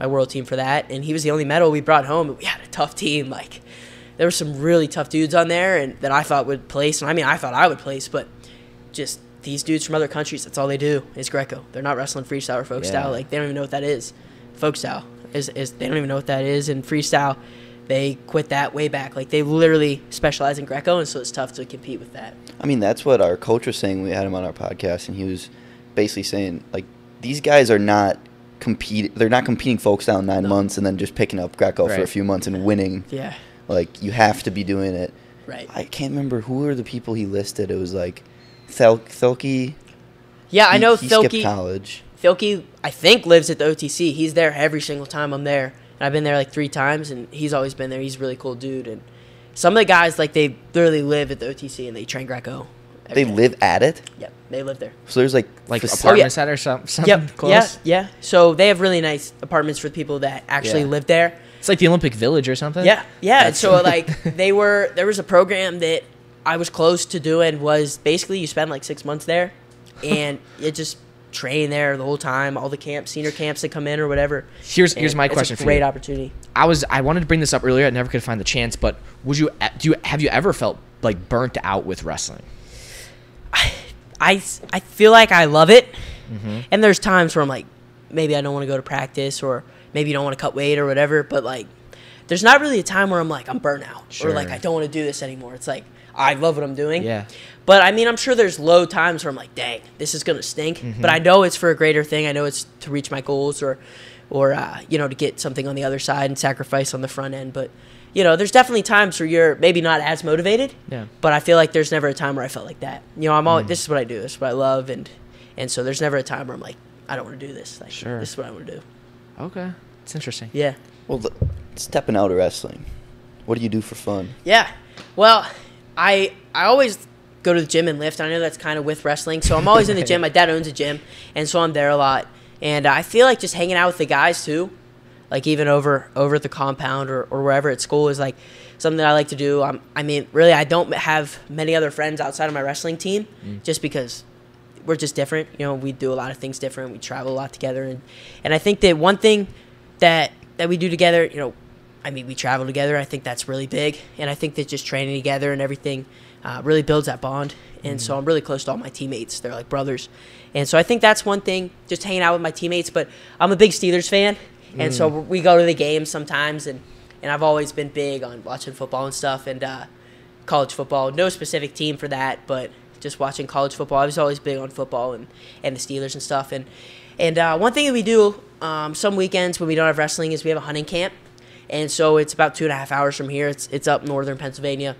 my world team for that. And he was the only medal we brought home. We had a tough team. Like, there were some really tough dudes on there and that I thought would place. And, I mean, I thought I would place. But just these dudes from other countries, that's all they do is Greco. They're not wrestling freestyle or folk yeah. style. Like, they don't even know what that is. Folk style is, is – they don't even know what that is. And freestyle, they quit that way back. Like, they literally specialize in Greco, and so it's tough to compete with that. I mean, that's what our coach was saying. We had him on our podcast, and he was basically saying, like, these guys are not compete. They're not competing folks down nine no. months and then just picking up Greco right. for a few months and winning. Yeah. Like, you have to be doing it. Right. I can't remember who were the people he listed. It was, like, Thel Filkey. Yeah, he, I know he Filkey. Skipped college. Filkey, I think, lives at the O T C. He's there every single time I'm there. And I've been there like three times, and he's always been there. He's a really cool dude. And some of the guys, like, they literally live at the O T C, and they train Greco. They day. live at it? Yep, they live there. So there's, like, like apartments oh, yeah. at it or something, something yep. close? Yeah, yeah. So they have really nice apartments for people that actually yeah. live there. It's like the Olympic Village or something? Yeah, yeah. And so, like, they were – there was a program that I was close to doing was basically you spend, like, six months there, and it just – train there the whole time, all the camps, senior camps that come in or whatever. Here's and here's my question for you. It's a great opportunity. I was I wanted to bring this up earlier. I never could find the chance, but would you do you, have you ever felt like burnt out with wrestling? I I, I feel like I love it. Mm-hmm. And there's times where I'm like, maybe I don't want to go to practice, or maybe you don't want to cut weight or whatever, but like there's not really a time where I'm like I'm burnt out sure. or like I don't want to do this anymore. It's like I love what I'm doing. Yeah. But, I mean, I'm sure there's low times where I'm like, dang, this is going to stink. Mm-hmm. But I know it's for a greater thing. I know it's to reach my goals or, or uh, you know, to get something on the other side and sacrifice on the front end. But, you know, there's definitely times where you're maybe not as motivated. Yeah. But I feel like there's never a time where I felt like that. You know, I'm always, mm. this is what I do. This is what I love. And, and so there's never a time where I'm like, I don't want to do this. Like, sure. This is what I want to do. Okay. It's interesting. Yeah. Well, the, stepping out of wrestling, what do you do for fun? Yeah. Well, I I always go to the gym and lift. I know that's kind of with wrestling. So I'm always in the gym. My dad owns a gym, and so I'm there a lot. And I feel like just hanging out with the guys too, like even over over at the compound or, or wherever at school is like something that I like to do. I'm, I mean, really, I don't have many other friends outside of my wrestling team mm. just because we're just different. You know, we do a lot of things different. We travel a lot together. And, and I think that one thing that, that we do together, you know, I mean, we travel together. I think that's really big. And I think that just training together and everything uh, really builds that bond. And mm. so I'm really close to all my teammates. They're like brothers. And so I think that's one thing, just hanging out with my teammates. But I'm a big Steelers fan. And mm. so we go to the games sometimes. And, and I've always been big on watching football and stuff and uh, college football. No specific team for that, but just watching college football. I was always big on football and, and the Steelers and stuff. And, and uh, one thing that we do um, some weekends when we don't have wrestling is we have a hunting camp. And so it's about two and a half hours from here. It's it's up northern Pennsylvania.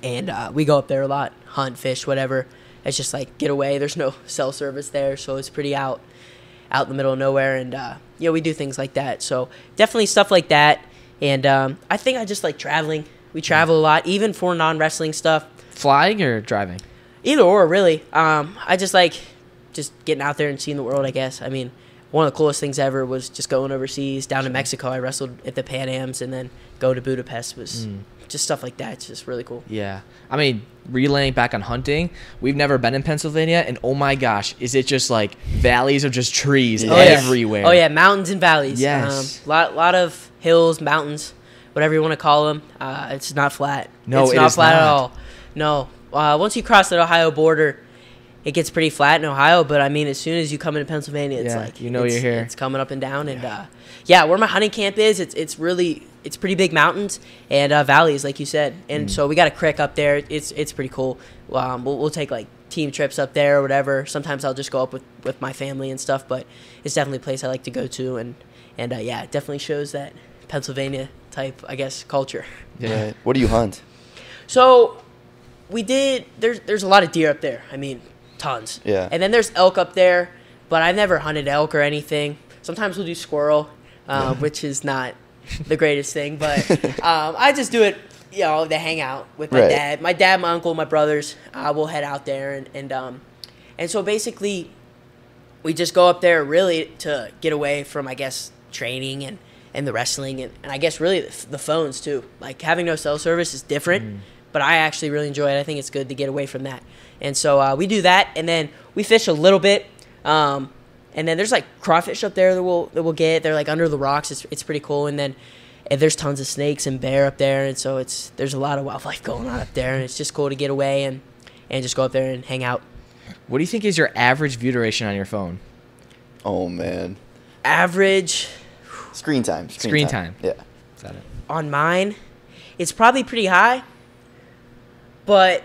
And uh, we go up there a lot, hunt, fish, whatever. It's just like get away. There's no cell service there, so it's pretty out out in the middle of nowhere. And, uh, you know, we do things like that. So definitely stuff like that. And um, I think I just like traveling. We travel a lot, even for non-wrestling stuff. Flying or driving? Either or, really. Um, I just like just getting out there and seeing the world, I guess. I mean, one of the coolest things ever was just going overseas. Down to Mexico, I wrestled at the Pan Ams, and then go to Budapest was mm. just stuff like that. It's just really cool. Yeah. I mean, relaying back on hunting, we've never been in Pennsylvania, and oh my gosh, is it just like valleys or just trees oh, everywhere. Yeah. Oh, yeah, mountains and valleys. Yes. Um, lot, lot of hills, mountains, whatever you want to call them. Uh, it's not flat. No, it's it not is flat not. at all. No. Uh, once you cross that Ohio border, it gets pretty flat in Ohio, but I mean, as soon as you come into Pennsylvania, it's yeah, like you know you're here. It's coming up and down, yeah. and uh, yeah, where my hunting camp is, it's it's really it's pretty big mountains and uh, valleys, like you said, and mm. so we got a creek up there. It's it's pretty cool. Um, we'll, we'll take like team trips up there or whatever. Sometimes I'll just go up with with my family and stuff, but it's definitely a place I like to go to, and and uh, yeah, it definitely shows that Pennsylvania type, I guess, culture. Yeah. What do you hunt? So we did. There's there's a lot of deer up there. I mean. Tons. Yeah. And then there's elk up there, but I've never hunted elk or anything. Sometimes we'll do squirrel, uh, yeah. which is not the greatest thing, but um, I just do it, you know, to hang out with my right. dad. My dad, my uncle, my brothers, uh, we'll head out there. And, and, um, and so basically we just go up there really to get away from, I guess, training and, and the wrestling and, and I guess really the, the phones too. Like having no cell service is different. Mm. But I actually really enjoy it. I think it's good to get away from that. And so uh, we do that, and then we fish a little bit. Um, and then there's like crawfish up there that we'll that we'll get. They're like under the rocks. It's it's pretty cool. And then and there's tons of snakes and bear up there. And so it's there's a lot of wildlife going on up there. And it's just cool to get away and and just go up there and hang out. What do you think is your average view duration on your phone? Oh man, average screen time. Screen, screen time. time. Yeah, is that it? On mine, it's probably pretty high. But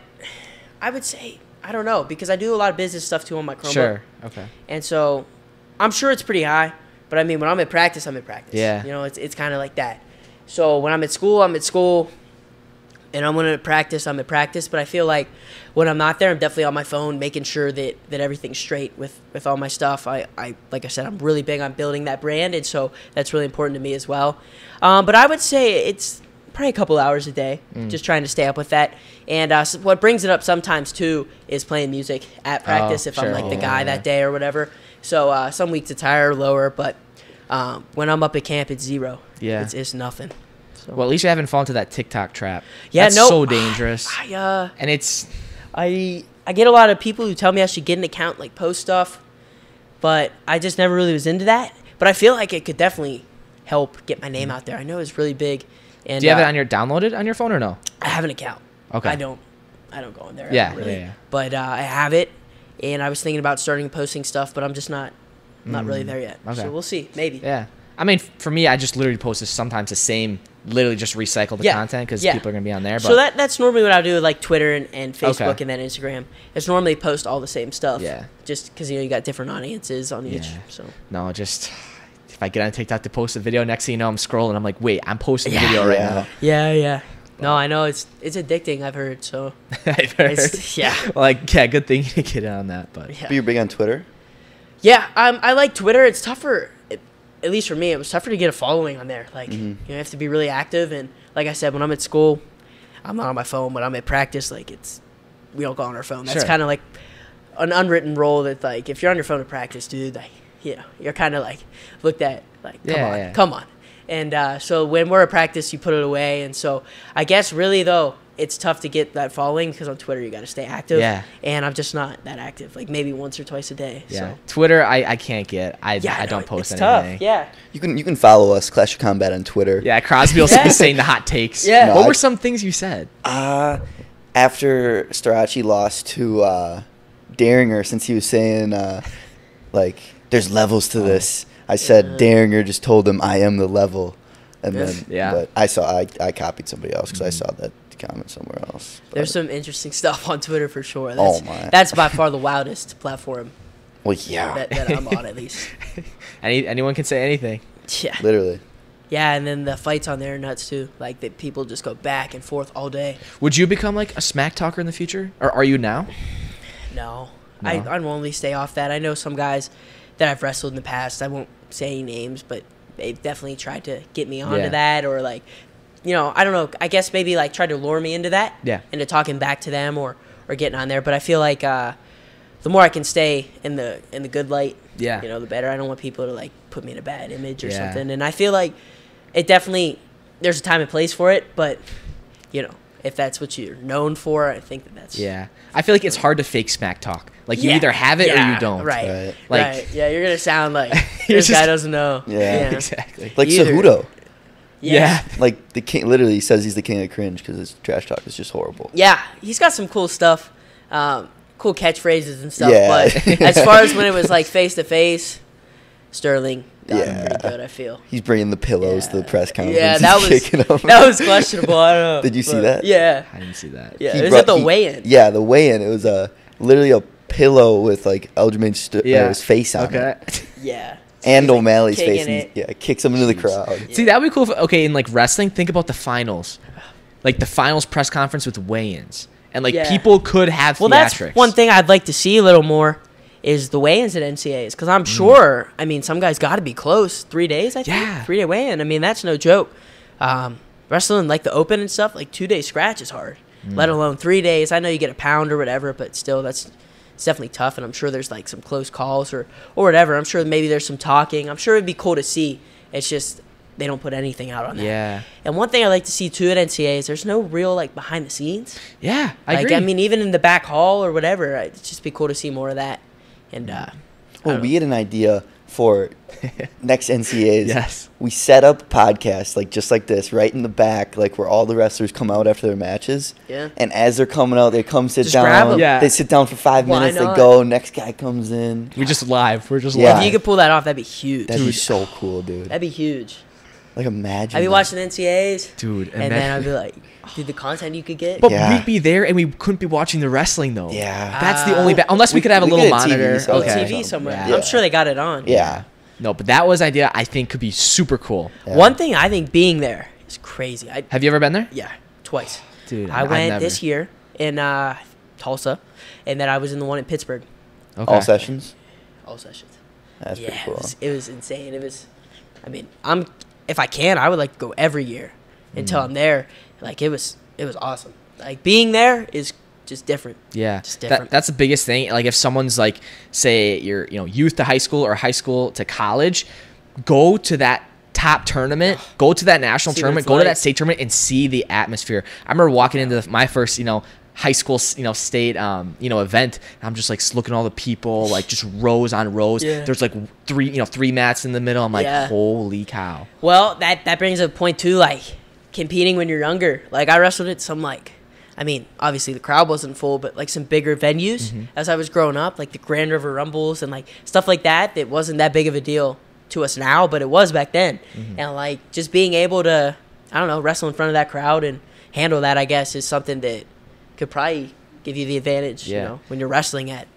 I would say, I don't know, because I do a lot of business stuff too on my Chromebook. Sure, okay. And so I'm sure it's pretty high, but I mean, when I'm at practice, I'm at practice. Yeah. You know, it's it's kind of like that. So when I'm at school, I'm at school, and I'm going to practice, I'm at practice. But I feel like when I'm not there, I'm definitely on my phone making sure that, that everything's straight with, with all my stuff. I, I Like I said, I'm really big on building that brand, and so that's really important to me as well. Um, but I would say it's... probably a couple hours a day, mm. just trying to stay up with that. And uh, so what brings it up sometimes, too, is playing music at practice oh, if sure. I'm, like, yeah. the guy that day or whatever. So uh, some weeks it's higher or lower, but um, when I'm up at camp, it's zero. Yeah. It's, it's nothing. So. Well, at least you haven't fallen into that TikTok trap. Yeah, That's no. so dangerous. I, uh, and it's... I, I get a lot of people who tell me I should get an account, like, post stuff, but I just never really was into that. But I feel like it could definitely help get my name mm. out there. I know it's really big. And, do you have uh, it on your downloaded on your phone or no? I have an account. Okay. I don't, I don't go on there. Yeah, really. yeah, yeah. But uh, I have it, and I was thinking about starting posting stuff, but I'm just not, not mm. really there yet. Okay. So we'll see, maybe. Yeah. I mean, for me, I just literally post sometimes the same, literally just recycle the yeah. content because yeah. people are gonna be on there. But. So that that's normally what I do with like Twitter and, and Facebook okay. and then Instagram. It's normally post all the same stuff. Yeah. Just because you know you got different audiences on each. Yeah. So. No, just. If I get on TikTok to post a video, next thing you know, I'm scrolling. I'm like, wait, I'm posting yeah, a video right yeah. now. Yeah, yeah. No, I know. It's it's addicting, I've heard. So I've heard. It's, yeah. Like, yeah, good thing you get on that. But, yeah. but you're big on Twitter? Yeah, um, I like Twitter. It's tougher, it, at least for me, it was tougher to get a following on there. Like, mm-hmm. you know, you have to be really active. And like I said, when I'm at school, I'm not on my phone. When I'm at practice, like, it's we don't go on our phone. That's sure. kind of like an unwritten rule that, like, if you're on your phone at practice, dude, like, you know, you're kind of like looked at like, come yeah, on, yeah. come on. And uh, so when we're at practice, you put it away. And so I guess really, though, it's tough to get that following because on Twitter, you got to stay active. Yeah. And I'm just not that active, like maybe once or twice a day. Yeah. So. Twitter, I, I can't get. I, yeah, I don't no, post it's anything. Tough. Yeah. You can you can follow us, Clash of Combat, on Twitter. Yeah, Crosby will be saying the hot takes. Yeah. No, what I, were some things you said? Uh, after Starachi lost to uh, Deringer, since he was saying uh, like – there's levels to this. I said yeah. Deringer just told him I am the level, and then yeah. but I saw I, I copied somebody else because mm-hmm. I saw that comment somewhere else. But there's some interesting stuff on Twitter for sure. That's, oh my! That's by far the wildest platform. Well, yeah, that, that I'm on at least. Any anyone can say anything. Yeah, literally. Yeah, and then the fights on there are nuts too. Like that, people just go back and forth all day. Would you become like a smack talker in the future, or are you now? No, no. I I only stay off that. I know some guys that I've wrestled in the past. I won't say any names, but they've definitely tried to get me onto yeah. that or, like, you know, I don't know. I guess maybe, like, tried to lure me into that. Yeah. Into talking back to them or, or getting on there. But I feel like uh, the more I can stay in the in the good light, yeah. you know, the better. I don't want people to, like, put me in a bad image or yeah. something. And I feel like it definitely – there's a time and place for it, but, you know. If that's what you're known for, I think that that's... Yeah. I feel like it's hard to fake smack talk. Like, you yeah. either have it yeah. or you don't. Right. Right. Like, right. Yeah, you're going to sound like, this just, guy doesn't know. Yeah. yeah. Exactly. Like either. Cejudo. Yeah. yeah. Like, the king, literally, he says he's the king of cringe because his trash talk is just horrible. Yeah. He's got some cool stuff. Um, cool catchphrases and stuff. Yeah. But as far as when it was like face to face, Sterling got yeah. him pretty good, I feel. He's bringing the pillows yeah. to the press conference. Yeah, that was that was questionable. I don't know. Did you but, see that? Yeah. I didn't see that. Yeah, he it was brought, at the he, weigh-in. Yeah, the weigh-in. It was uh, literally a pillow with like Elgin St- yeah. uh, his face on okay. it. Yeah. And like O'Malley's face. And, yeah, kicks him Jeez. into the crowd. Yeah. See, that would be cool. If, okay, in like wrestling, think about the finals. Like the finals press conference with weigh-ins. And like yeah. people could have well, theatrics. Well, that's one thing I'd like to see a little more is the weigh-ins at N C A's. Because I'm mm. sure, I mean, some guys got to be close. Three days, I think. Yeah. Three-day weigh-in. I mean, that's no joke. Um, wrestling, like the open and stuff, like two-day scratch is hard. Mm. Let alone three days. I know you get a pound or whatever, but still, that's... It's definitely tough, and I'm sure there's like some close calls or, or whatever. I'm sure maybe there's some talking. I'm sure it'd be cool to see. It's just they don't put anything out on that. Yeah. And one thing I like to see too at N C A is there's no real like behind the scenes. Yeah, I like, agree. I mean, even in the back hall or whatever, it'd just be cool to see more of that. And uh, well, we had an idea for next N C A's. Yes. We set up podcasts like just like this right in the back, like where all the wrestlers come out after their matches. Yeah. And as they're coming out, they come sit just down. Grab them. Yeah. They sit down for five Why minutes. Not? They go. Next guy comes in. We just live. We're just yeah. live. If you could pull that off, that'd be huge. That'd dude. be so cool, dude. That'd be huge. Like imagine. I'd be that. watching N C A's, dude, and then I'd be like, dude, the content you could get. But yeah. we'd be there, and we couldn't be watching the wrestling though. Yeah, that's the only. Ba- unless we, we could have we a little monitor, T V, okay. T V somewhere. Yeah. I'm sure they got it on. Yeah. No, but that was an idea I think could be super cool. Yeah. One thing I think being there is crazy. I, have you ever been there? Yeah, twice. Dude, I, I went never. this year in uh, Tulsa, and then I was in the one in Pittsburgh. Okay. All sessions. All sessions. That's yeah, pretty cool. It was, it was insane. It was. I mean, I'm. If I can, I would like to go every year until mm. I'm there. Like, it was it was awesome. Like, being there is just different. Yeah. Just different. That, that's the biggest thing. Like, if someone's, like, say, you're, you know, youth to high school or high school to college, go to that top tournament, go to that national see tournament, go like. to that state tournament and see the atmosphere. I remember walking into the, my first, you know, high school, you know, state, um, you know, event. And I'm just like looking at all the people, like just rows on rows. Yeah. There's like three, you know, three mats in the middle. I'm like, yeah. holy cow. Well, that, that brings up point two, like competing when you're younger. Like I wrestled at some like, I mean, obviously the crowd wasn't full, but like some bigger venues mm-hmm. as I was growing up, like the Grand River Rumbles and like stuff like that. That wasn't that big of a deal to us now, but it was back then. Mm-hmm. And like just being able to, I don't know, wrestle in front of that crowd and handle that, I guess, is something that could probably give you the advantage, yeah. you know, when you're wrestling at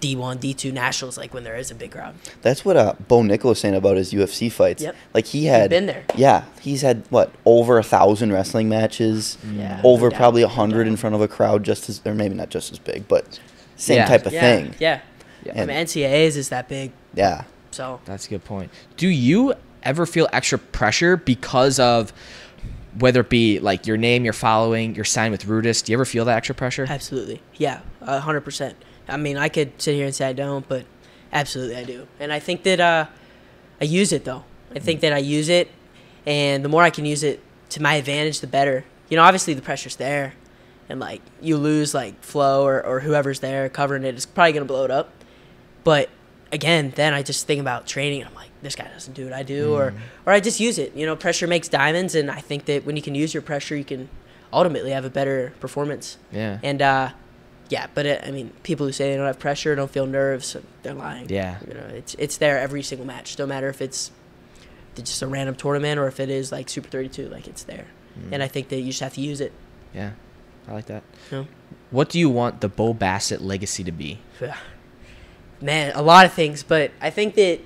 D one, D two nationals, like when there is a big crowd. That's what uh, Bo Nickel was saying about his U F C fights. Yep. Like he had He'd been there. Yeah, he's had what over a thousand wrestling matches. Yeah, over no probably a hundred no in front of a crowd, just as or maybe not just as big, but same yeah. type of yeah. thing. Yeah, yeah. And I mean, N C A As is that big. Yeah. So that's a good point. Do you ever feel extra pressure because of? Whether it be like your name, your following, your sign with Rudis, do you ever feel that extra pressure? Absolutely. Yeah, one hundred percent. I mean, I could sit here and say I don't, but absolutely I do. And I think that uh, I use it, though. I think that I use it, and the more I can use it to my advantage, the better. You know, obviously the pressure's there, and, like, you lose, like, Flo or, or whoever's there covering it. It's probably going to blow it up. But, again, then I just think about training, and I'm like, this guy doesn't do what I do, mm. or or I just use it. You know, pressure makes diamonds, and I think that when you can use your pressure, you can ultimately have a better performance. Yeah. And, uh, yeah, but, it, I mean, people who say they don't have pressure, don't feel nerves, they're lying. Yeah. You know, it's, it's there every single match, no matter if it's just a random tournament or if it is, like, Super thirty-two, like, it's there. Mm. And I think that you just have to use it. Yeah, I like that. Yeah. What do you want the Bo Bassett legacy to be? Yeah. Man, a lot of things, but I think that,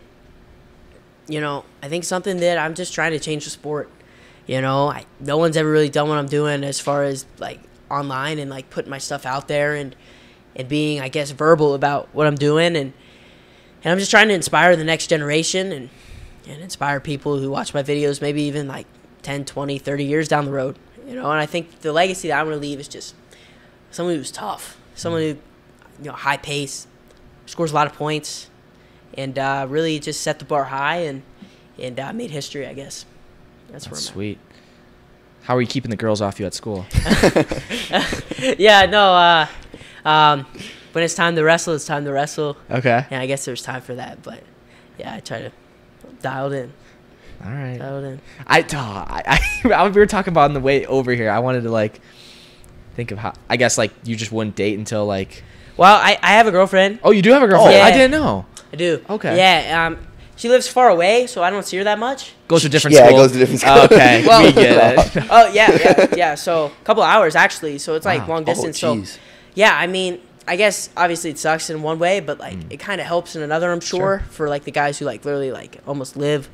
you know, I think something that I'm just trying to change the sport. You know, I, no one's ever really done what I'm doing as far as, like, online and, like, putting my stuff out there and, and being, I guess, verbal about what I'm doing. And and I'm just trying to inspire the next generation and, and inspire people who watch my videos maybe even, like, ten, twenty, thirty years down the road. You know, and I think the legacy that I want to leave is just someone who's tough, someone who, you know, high pace, scores a lot of points. And uh, really just set the bar high and and uh, made history, I guess. That's, That's where I'm sweet. At. How are you keeping the girls off you at school? yeah, no. Uh, um, when it's time to wrestle, it's time to wrestle. Okay. And I guess there's time for that, but yeah, I try to dial it in. All right. Dial it in. I, oh, I, I we were talking about on the way over here. I wanted to like think of how I guess like you just wouldn't date until like. Well, I, I have a girlfriend. Oh, you do have a girlfriend? Oh, yeah. I didn't know. I do. Okay. Yeah. Um, she lives far away, so I don't see her that much. Goes to different yeah, school. Yeah, goes to different school. Okay, well, we get it. Oh, yeah, yeah, yeah. So a couple hours, actually. So it's wow. like long distance. Oh, so, yeah, I mean, I guess obviously it sucks in one way, but, like, mm. it kind of helps in another, I'm sure, sure, for, like, the guys who, like, literally, like, almost live.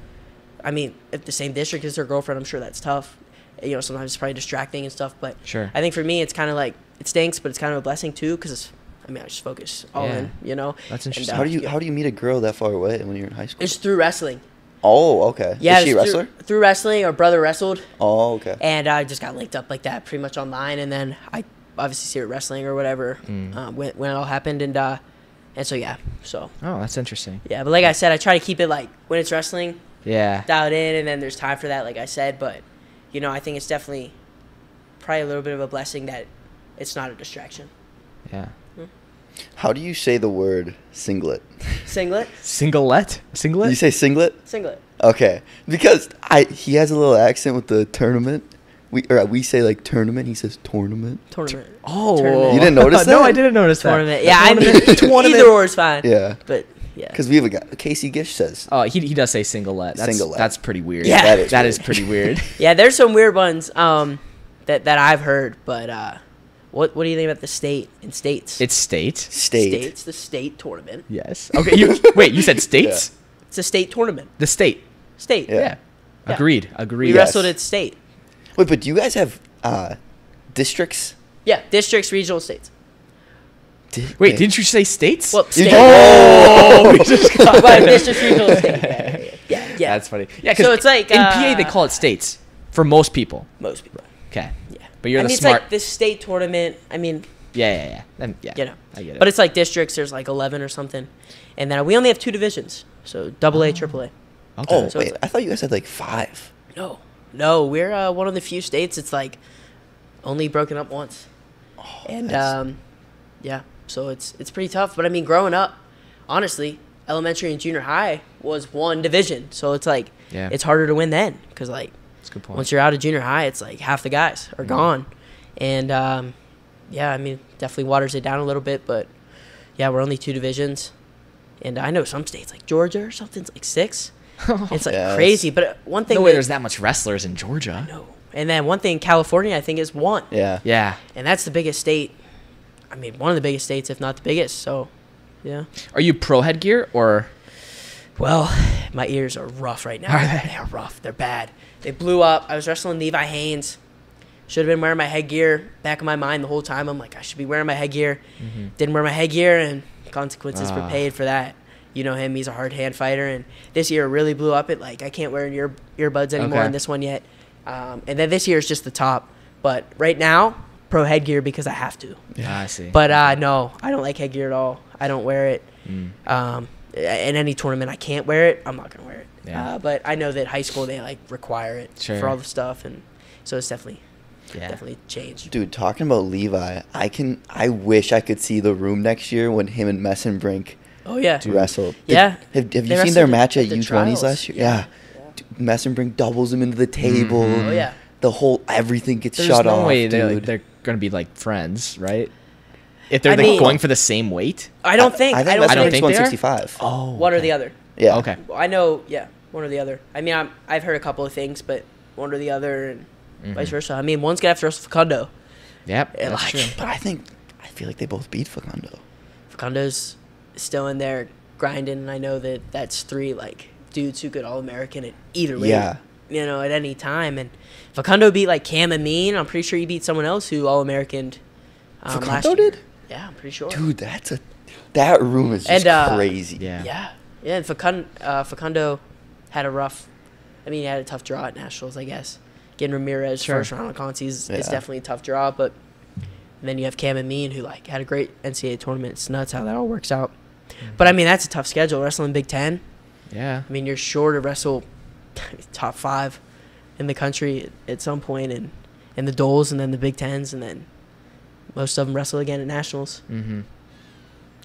I mean, if the same district is their girlfriend, I'm sure that's tough. You know, sometimes it's probably distracting and stuff. But sure. I think for me, it's kind of like it stinks, but it's kind of a blessing, too, because it's. I mean, I just focus all yeah. in, you know. That's interesting. And, uh, how do you yeah. how do you meet a girl that far away when you're in high school? It's through wrestling. Oh, okay. Yeah, is she a wrestler? Through, through wrestling, our brother wrestled. Oh, okay. And I just got linked up like that, pretty much online, and then I obviously see her wrestling or whatever mm. um, when when it all happened, and uh, and so yeah, so. Oh, that's interesting. Yeah, but like I said, I try to keep it like when it's wrestling. Yeah. Dialed in, and then there's time for that, like I said, but, you know, I think it's definitely probably a little bit of a blessing that it's not a distraction. Yeah. How do you say the word singlet? Singlet? Singlet? Singlet? You say singlet? Singlet. Okay. Because I he has a little accent with the tournament. We or we say like tournament. He says tournament. Tournament. T- oh. Tournament. You didn't notice that? No, I didn't notice that. Tournament. Yeah, I mean, tournament. Either or is fine. Yeah. But, yeah. Because we have a guy. Casey Gish says. Oh, he he does say singlet. That's, singlet. That's pretty weird. Yeah. That is, that weird. is pretty weird. Yeah, there's some weird ones um, that, that I've heard, but... Uh, What What do you think about the state and states? It's state. State. States, the state tournament. Yes. Okay. You, wait, you said states? Yeah. It's a state tournament. The state. State. Yeah. yeah. yeah. Agreed. Agreed. We yes. wrestled at state. Wait, but do you guys have uh, districts? Yeah, districts, regional, states. Did, wait, wait, didn't you say states? Well, states. Oh! We just got about districts, regional, states. Yeah, yeah, yeah, yeah. That's funny. Yeah, because so it's like, in uh, P A, they call it states for most people. Most people. Okay. Yeah. But you're I the mean, smart. It's like this state tournament. I mean, yeah, yeah, yeah. Um, yeah. You know, I get it. But it's like districts. There's like eleven or something, and then we only have two divisions. So double A, triple A. Oh, so wait, like, I thought you guys had like five. No, no, we're uh, one of the few states. It's like only broken up once, oh, and um, yeah. So it's it's pretty tough. But I mean, growing up, honestly, elementary and junior high was one division. So it's like yeah. it's harder to win then because like. Good point. Once you're out of junior high, it's like half the guys are gone. And, um, yeah, I mean, definitely waters it down a little bit. But, yeah, we're only two divisions. And I know some states, like Georgia or something's like six. It's like yes. crazy. But one thing. No way that, there's that much wrestlers in Georgia. I know. And then one thing in California, I think, is one. Yeah. Yeah. And that's the biggest state. I mean, one of the biggest states, if not the biggest. So, yeah. Are you pro headgear or? Well, my ears are rough right now. They're rough. They're bad. They blew up. I was wrestling Levi Haynes. Should have been wearing my headgear. Back in my mind the whole time, I'm like, I should be wearing my headgear. Mm-hmm. Didn't wear my headgear, and consequences uh. were paid for that. You know him. He's a hard hand fighter. And this year really blew up. It like I can't wear ear earbuds anymore okay. on this one yet. Um, and then this year is just the top. But right now, pro headgear because I have to. Yeah, I see. But uh, no, I don't like headgear at all. I don't wear it. Mm. Um, in any tournament I can't wear it, I'm not going to wear it. Yeah. Uh, but I know that high school, they, like, require it sure. for all the stuff. And so it's definitely yeah. definitely changed. Dude, talking about Levi, I can I wish I could see the room next year when him and Messenbrink oh, yeah. wrestle. Yeah. Did, have have you seen their match at the U twenties trials. Last year? Yeah. yeah. yeah. Dude, Messenbrink doubles him into the table. Mm-hmm. Oh, yeah. The whole everything gets There's shut no off. There's no way they're, like, they're going to be, like, friends, right? If they're I like mean, going for the same weight? I don't think. I, I, think, I, don't, I don't think one sixty-five. Oh, okay. One or the other. Yeah. Okay. I know, yeah, one or the other. I mean, I'm, I've heard a couple of things, but one or the other and mm-hmm. vice versa. I mean, one's going to have to wrestle Facundo. Yep, and that's like, true. But I think, I feel like they both beat Facundo. Facundo's still in there grinding, and I know that that's three, like, dudes who could All-American at either way. Yeah. You know, at any time. And Facundo beat, like, Cam and Mean. I'm pretty sure he beat someone else who All-Americaned um, Facundo last year. Facundo did? Yeah, I'm pretty sure. Dude, that's a that room is just and, uh, crazy. Yeah, yeah, yeah. And Facundo, uh, Facundo had a rough. I mean, he had a tough draw at nationals, I guess. Getting Ramirez sure. first round of contests is yeah. definitely a tough draw, but then you have Cam and Mean, who like had a great N C A A tournament. It's nuts how that all works out. Mm-hmm. But I mean, that's a tough schedule. Wrestling Big Ten. Yeah. I mean, you're sure to wrestle top five in the country at some point, and and the Doles, and then the Big Tens, and then. Most of them wrestle again at nationals. Mm-hmm.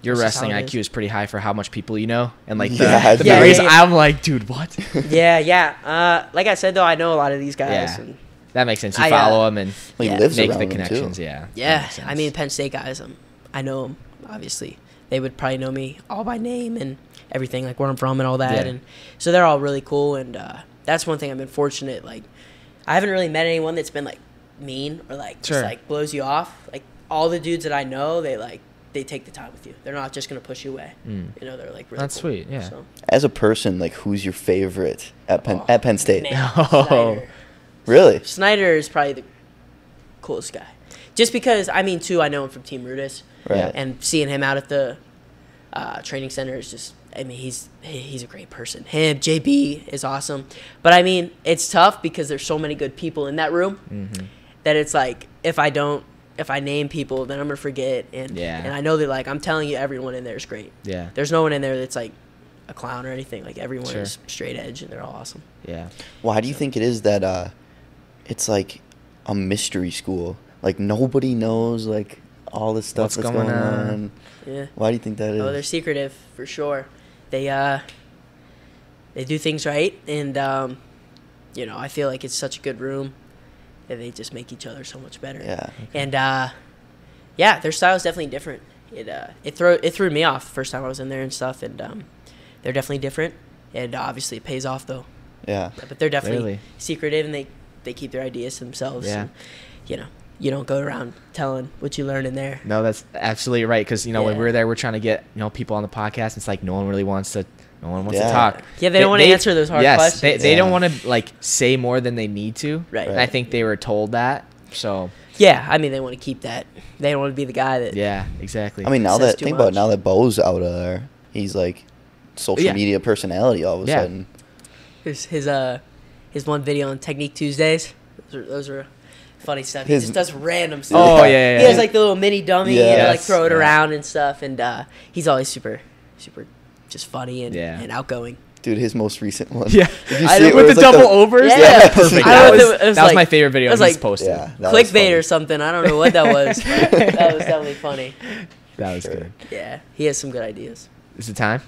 Your That's wrestling I Q is. is pretty high for how much people you know. And, like, the, yeah, the yeah, memories, yeah, yeah. I'm like, dude, what? yeah, yeah. Uh, like I said, though, I know a lot of these guys. Yeah. And that makes sense. You I, follow uh, them and like yeah, lives make the connections. Too. Yeah. Yeah. I mean, Penn State guys, um, I know them. obviously they would probably know me all by name and everything, like where I'm from and all that. Yeah. And so they're all really cool. And uh, that's one thing I've been fortunate. Like, I haven't really met anyone that's been like mean or like just sure. like blows you off. Like all the dudes that I know, they like they take the time with you. They're not just gonna push you away. Mm. You know, they're like really that's cool. sweet. Yeah. So. As a person, like who's your favorite at Penn oh, at Penn State? Man, oh, Snyder. Really? Snyder is probably the coolest guy. Just because, I mean, too, I know him from Team Rudis, right. and seeing him out at the uh, training center is just, I mean, he's he's a great person. Him, J B is awesome. But, I mean, it's tough because there's so many good people in that room mm-hmm. that it's like, if I don't, if I name people, then I'm going to forget. And, yeah. and I know that, like, I'm telling you, everyone in there is great. Yeah. There's no one in there that's, like, a clown or anything. Like, everyone sure. is straight edge, and they're all awesome. Yeah. Well, how do you so. think it is that uh, it's, like, a mystery school? Like, nobody knows, like, all the stuff What's that's going, going on. on. Yeah. Why do you think that is? Oh, they're secretive, for sure. They, uh, they do things right. And, um, you know, I feel like it's such a good room. And they just make each other so much better. Yeah. Okay. And, uh, yeah, their style is definitely different. It, uh, it, throw, it threw me off the first time I was in there and stuff. And um, they're definitely different. And, obviously, it pays off, though. Yeah. But they're definitely really. secretive, and they, they keep their ideas to themselves. Yeah. And, you know. You don't go around telling what you learn in there. No, that's absolutely right. Because, you know, yeah. when we were there, we're trying to get, you know, people on the podcast. It's like no one really wants to no one wants yeah. to talk. Yeah, they, they don't want to answer those hard yes, questions. They, they yeah. don't want to, like, say more than they need to. Right. And right. I think they were told that. So. Yeah, I mean, they want to keep that. They don't want to be the guy that. Yeah, exactly. I mean, now that, think much. about it, now that Bo's out of there, he's like social yeah. media personality all of a yeah. sudden. His, his, uh, his one video on Technique Tuesdays, those are. Those are funny stuff. His, he just does random stuff. Oh, yeah, yeah. He has, like, the little mini dummy yes, and, like, throw it yeah. around and stuff. And uh, he's always super, super just funny and, yeah. and outgoing. Dude, his most recent one. Yeah. I, with the like double the, overs? Yeah. yeah. Perfect. That was, was, that was like, my favorite video he's like, posted. Yeah, clickbait or something. I don't know what that was. But that was definitely funny. That was sure. good. Yeah. He has some good ideas. Is it time?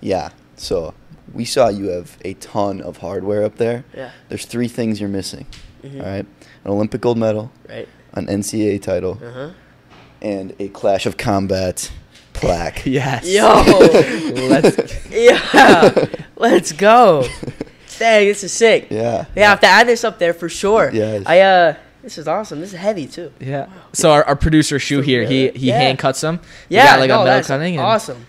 Yeah. So we saw you have a ton of hardware up there. Yeah. There's three things you're missing. Mm-hmm. All right. An Olympic gold medal, right. an N C A A title, uh-huh. and a Clash of Combat plaque. Yes. Yo. let's, yeah. Let's go. Dang, this is sick. Yeah. Yeah, I have to add this up there for sure. Yes. I, uh, this is awesome. This is heavy, too. Yeah. Wow. So our, our producer, Shu, here, he, he yeah. hand cuts them. Yeah. Got, like, no, a metal that's cutting awesome. And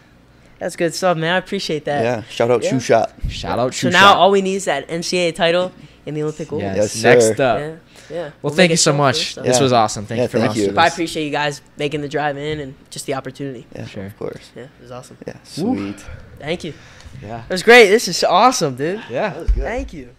that's good stuff, man. I appreciate that. Yeah. Shout out yeah. Shu Shop. Shout out Shu Shop. So now all we need is that N C A A title and the Olympic gold. Yes, yes, next up. Yeah. Yeah. Well, we'll thank you so much. This yeah. was awesome. Thank yeah, you for thank you. I appreciate you guys making the drive in and just the opportunity. Yeah, sure. Of course. Yeah, it was awesome. Yeah, sweet. Woo. Thank you. Yeah. It was great. This is awesome, dude. Yeah. That was good. Thank you.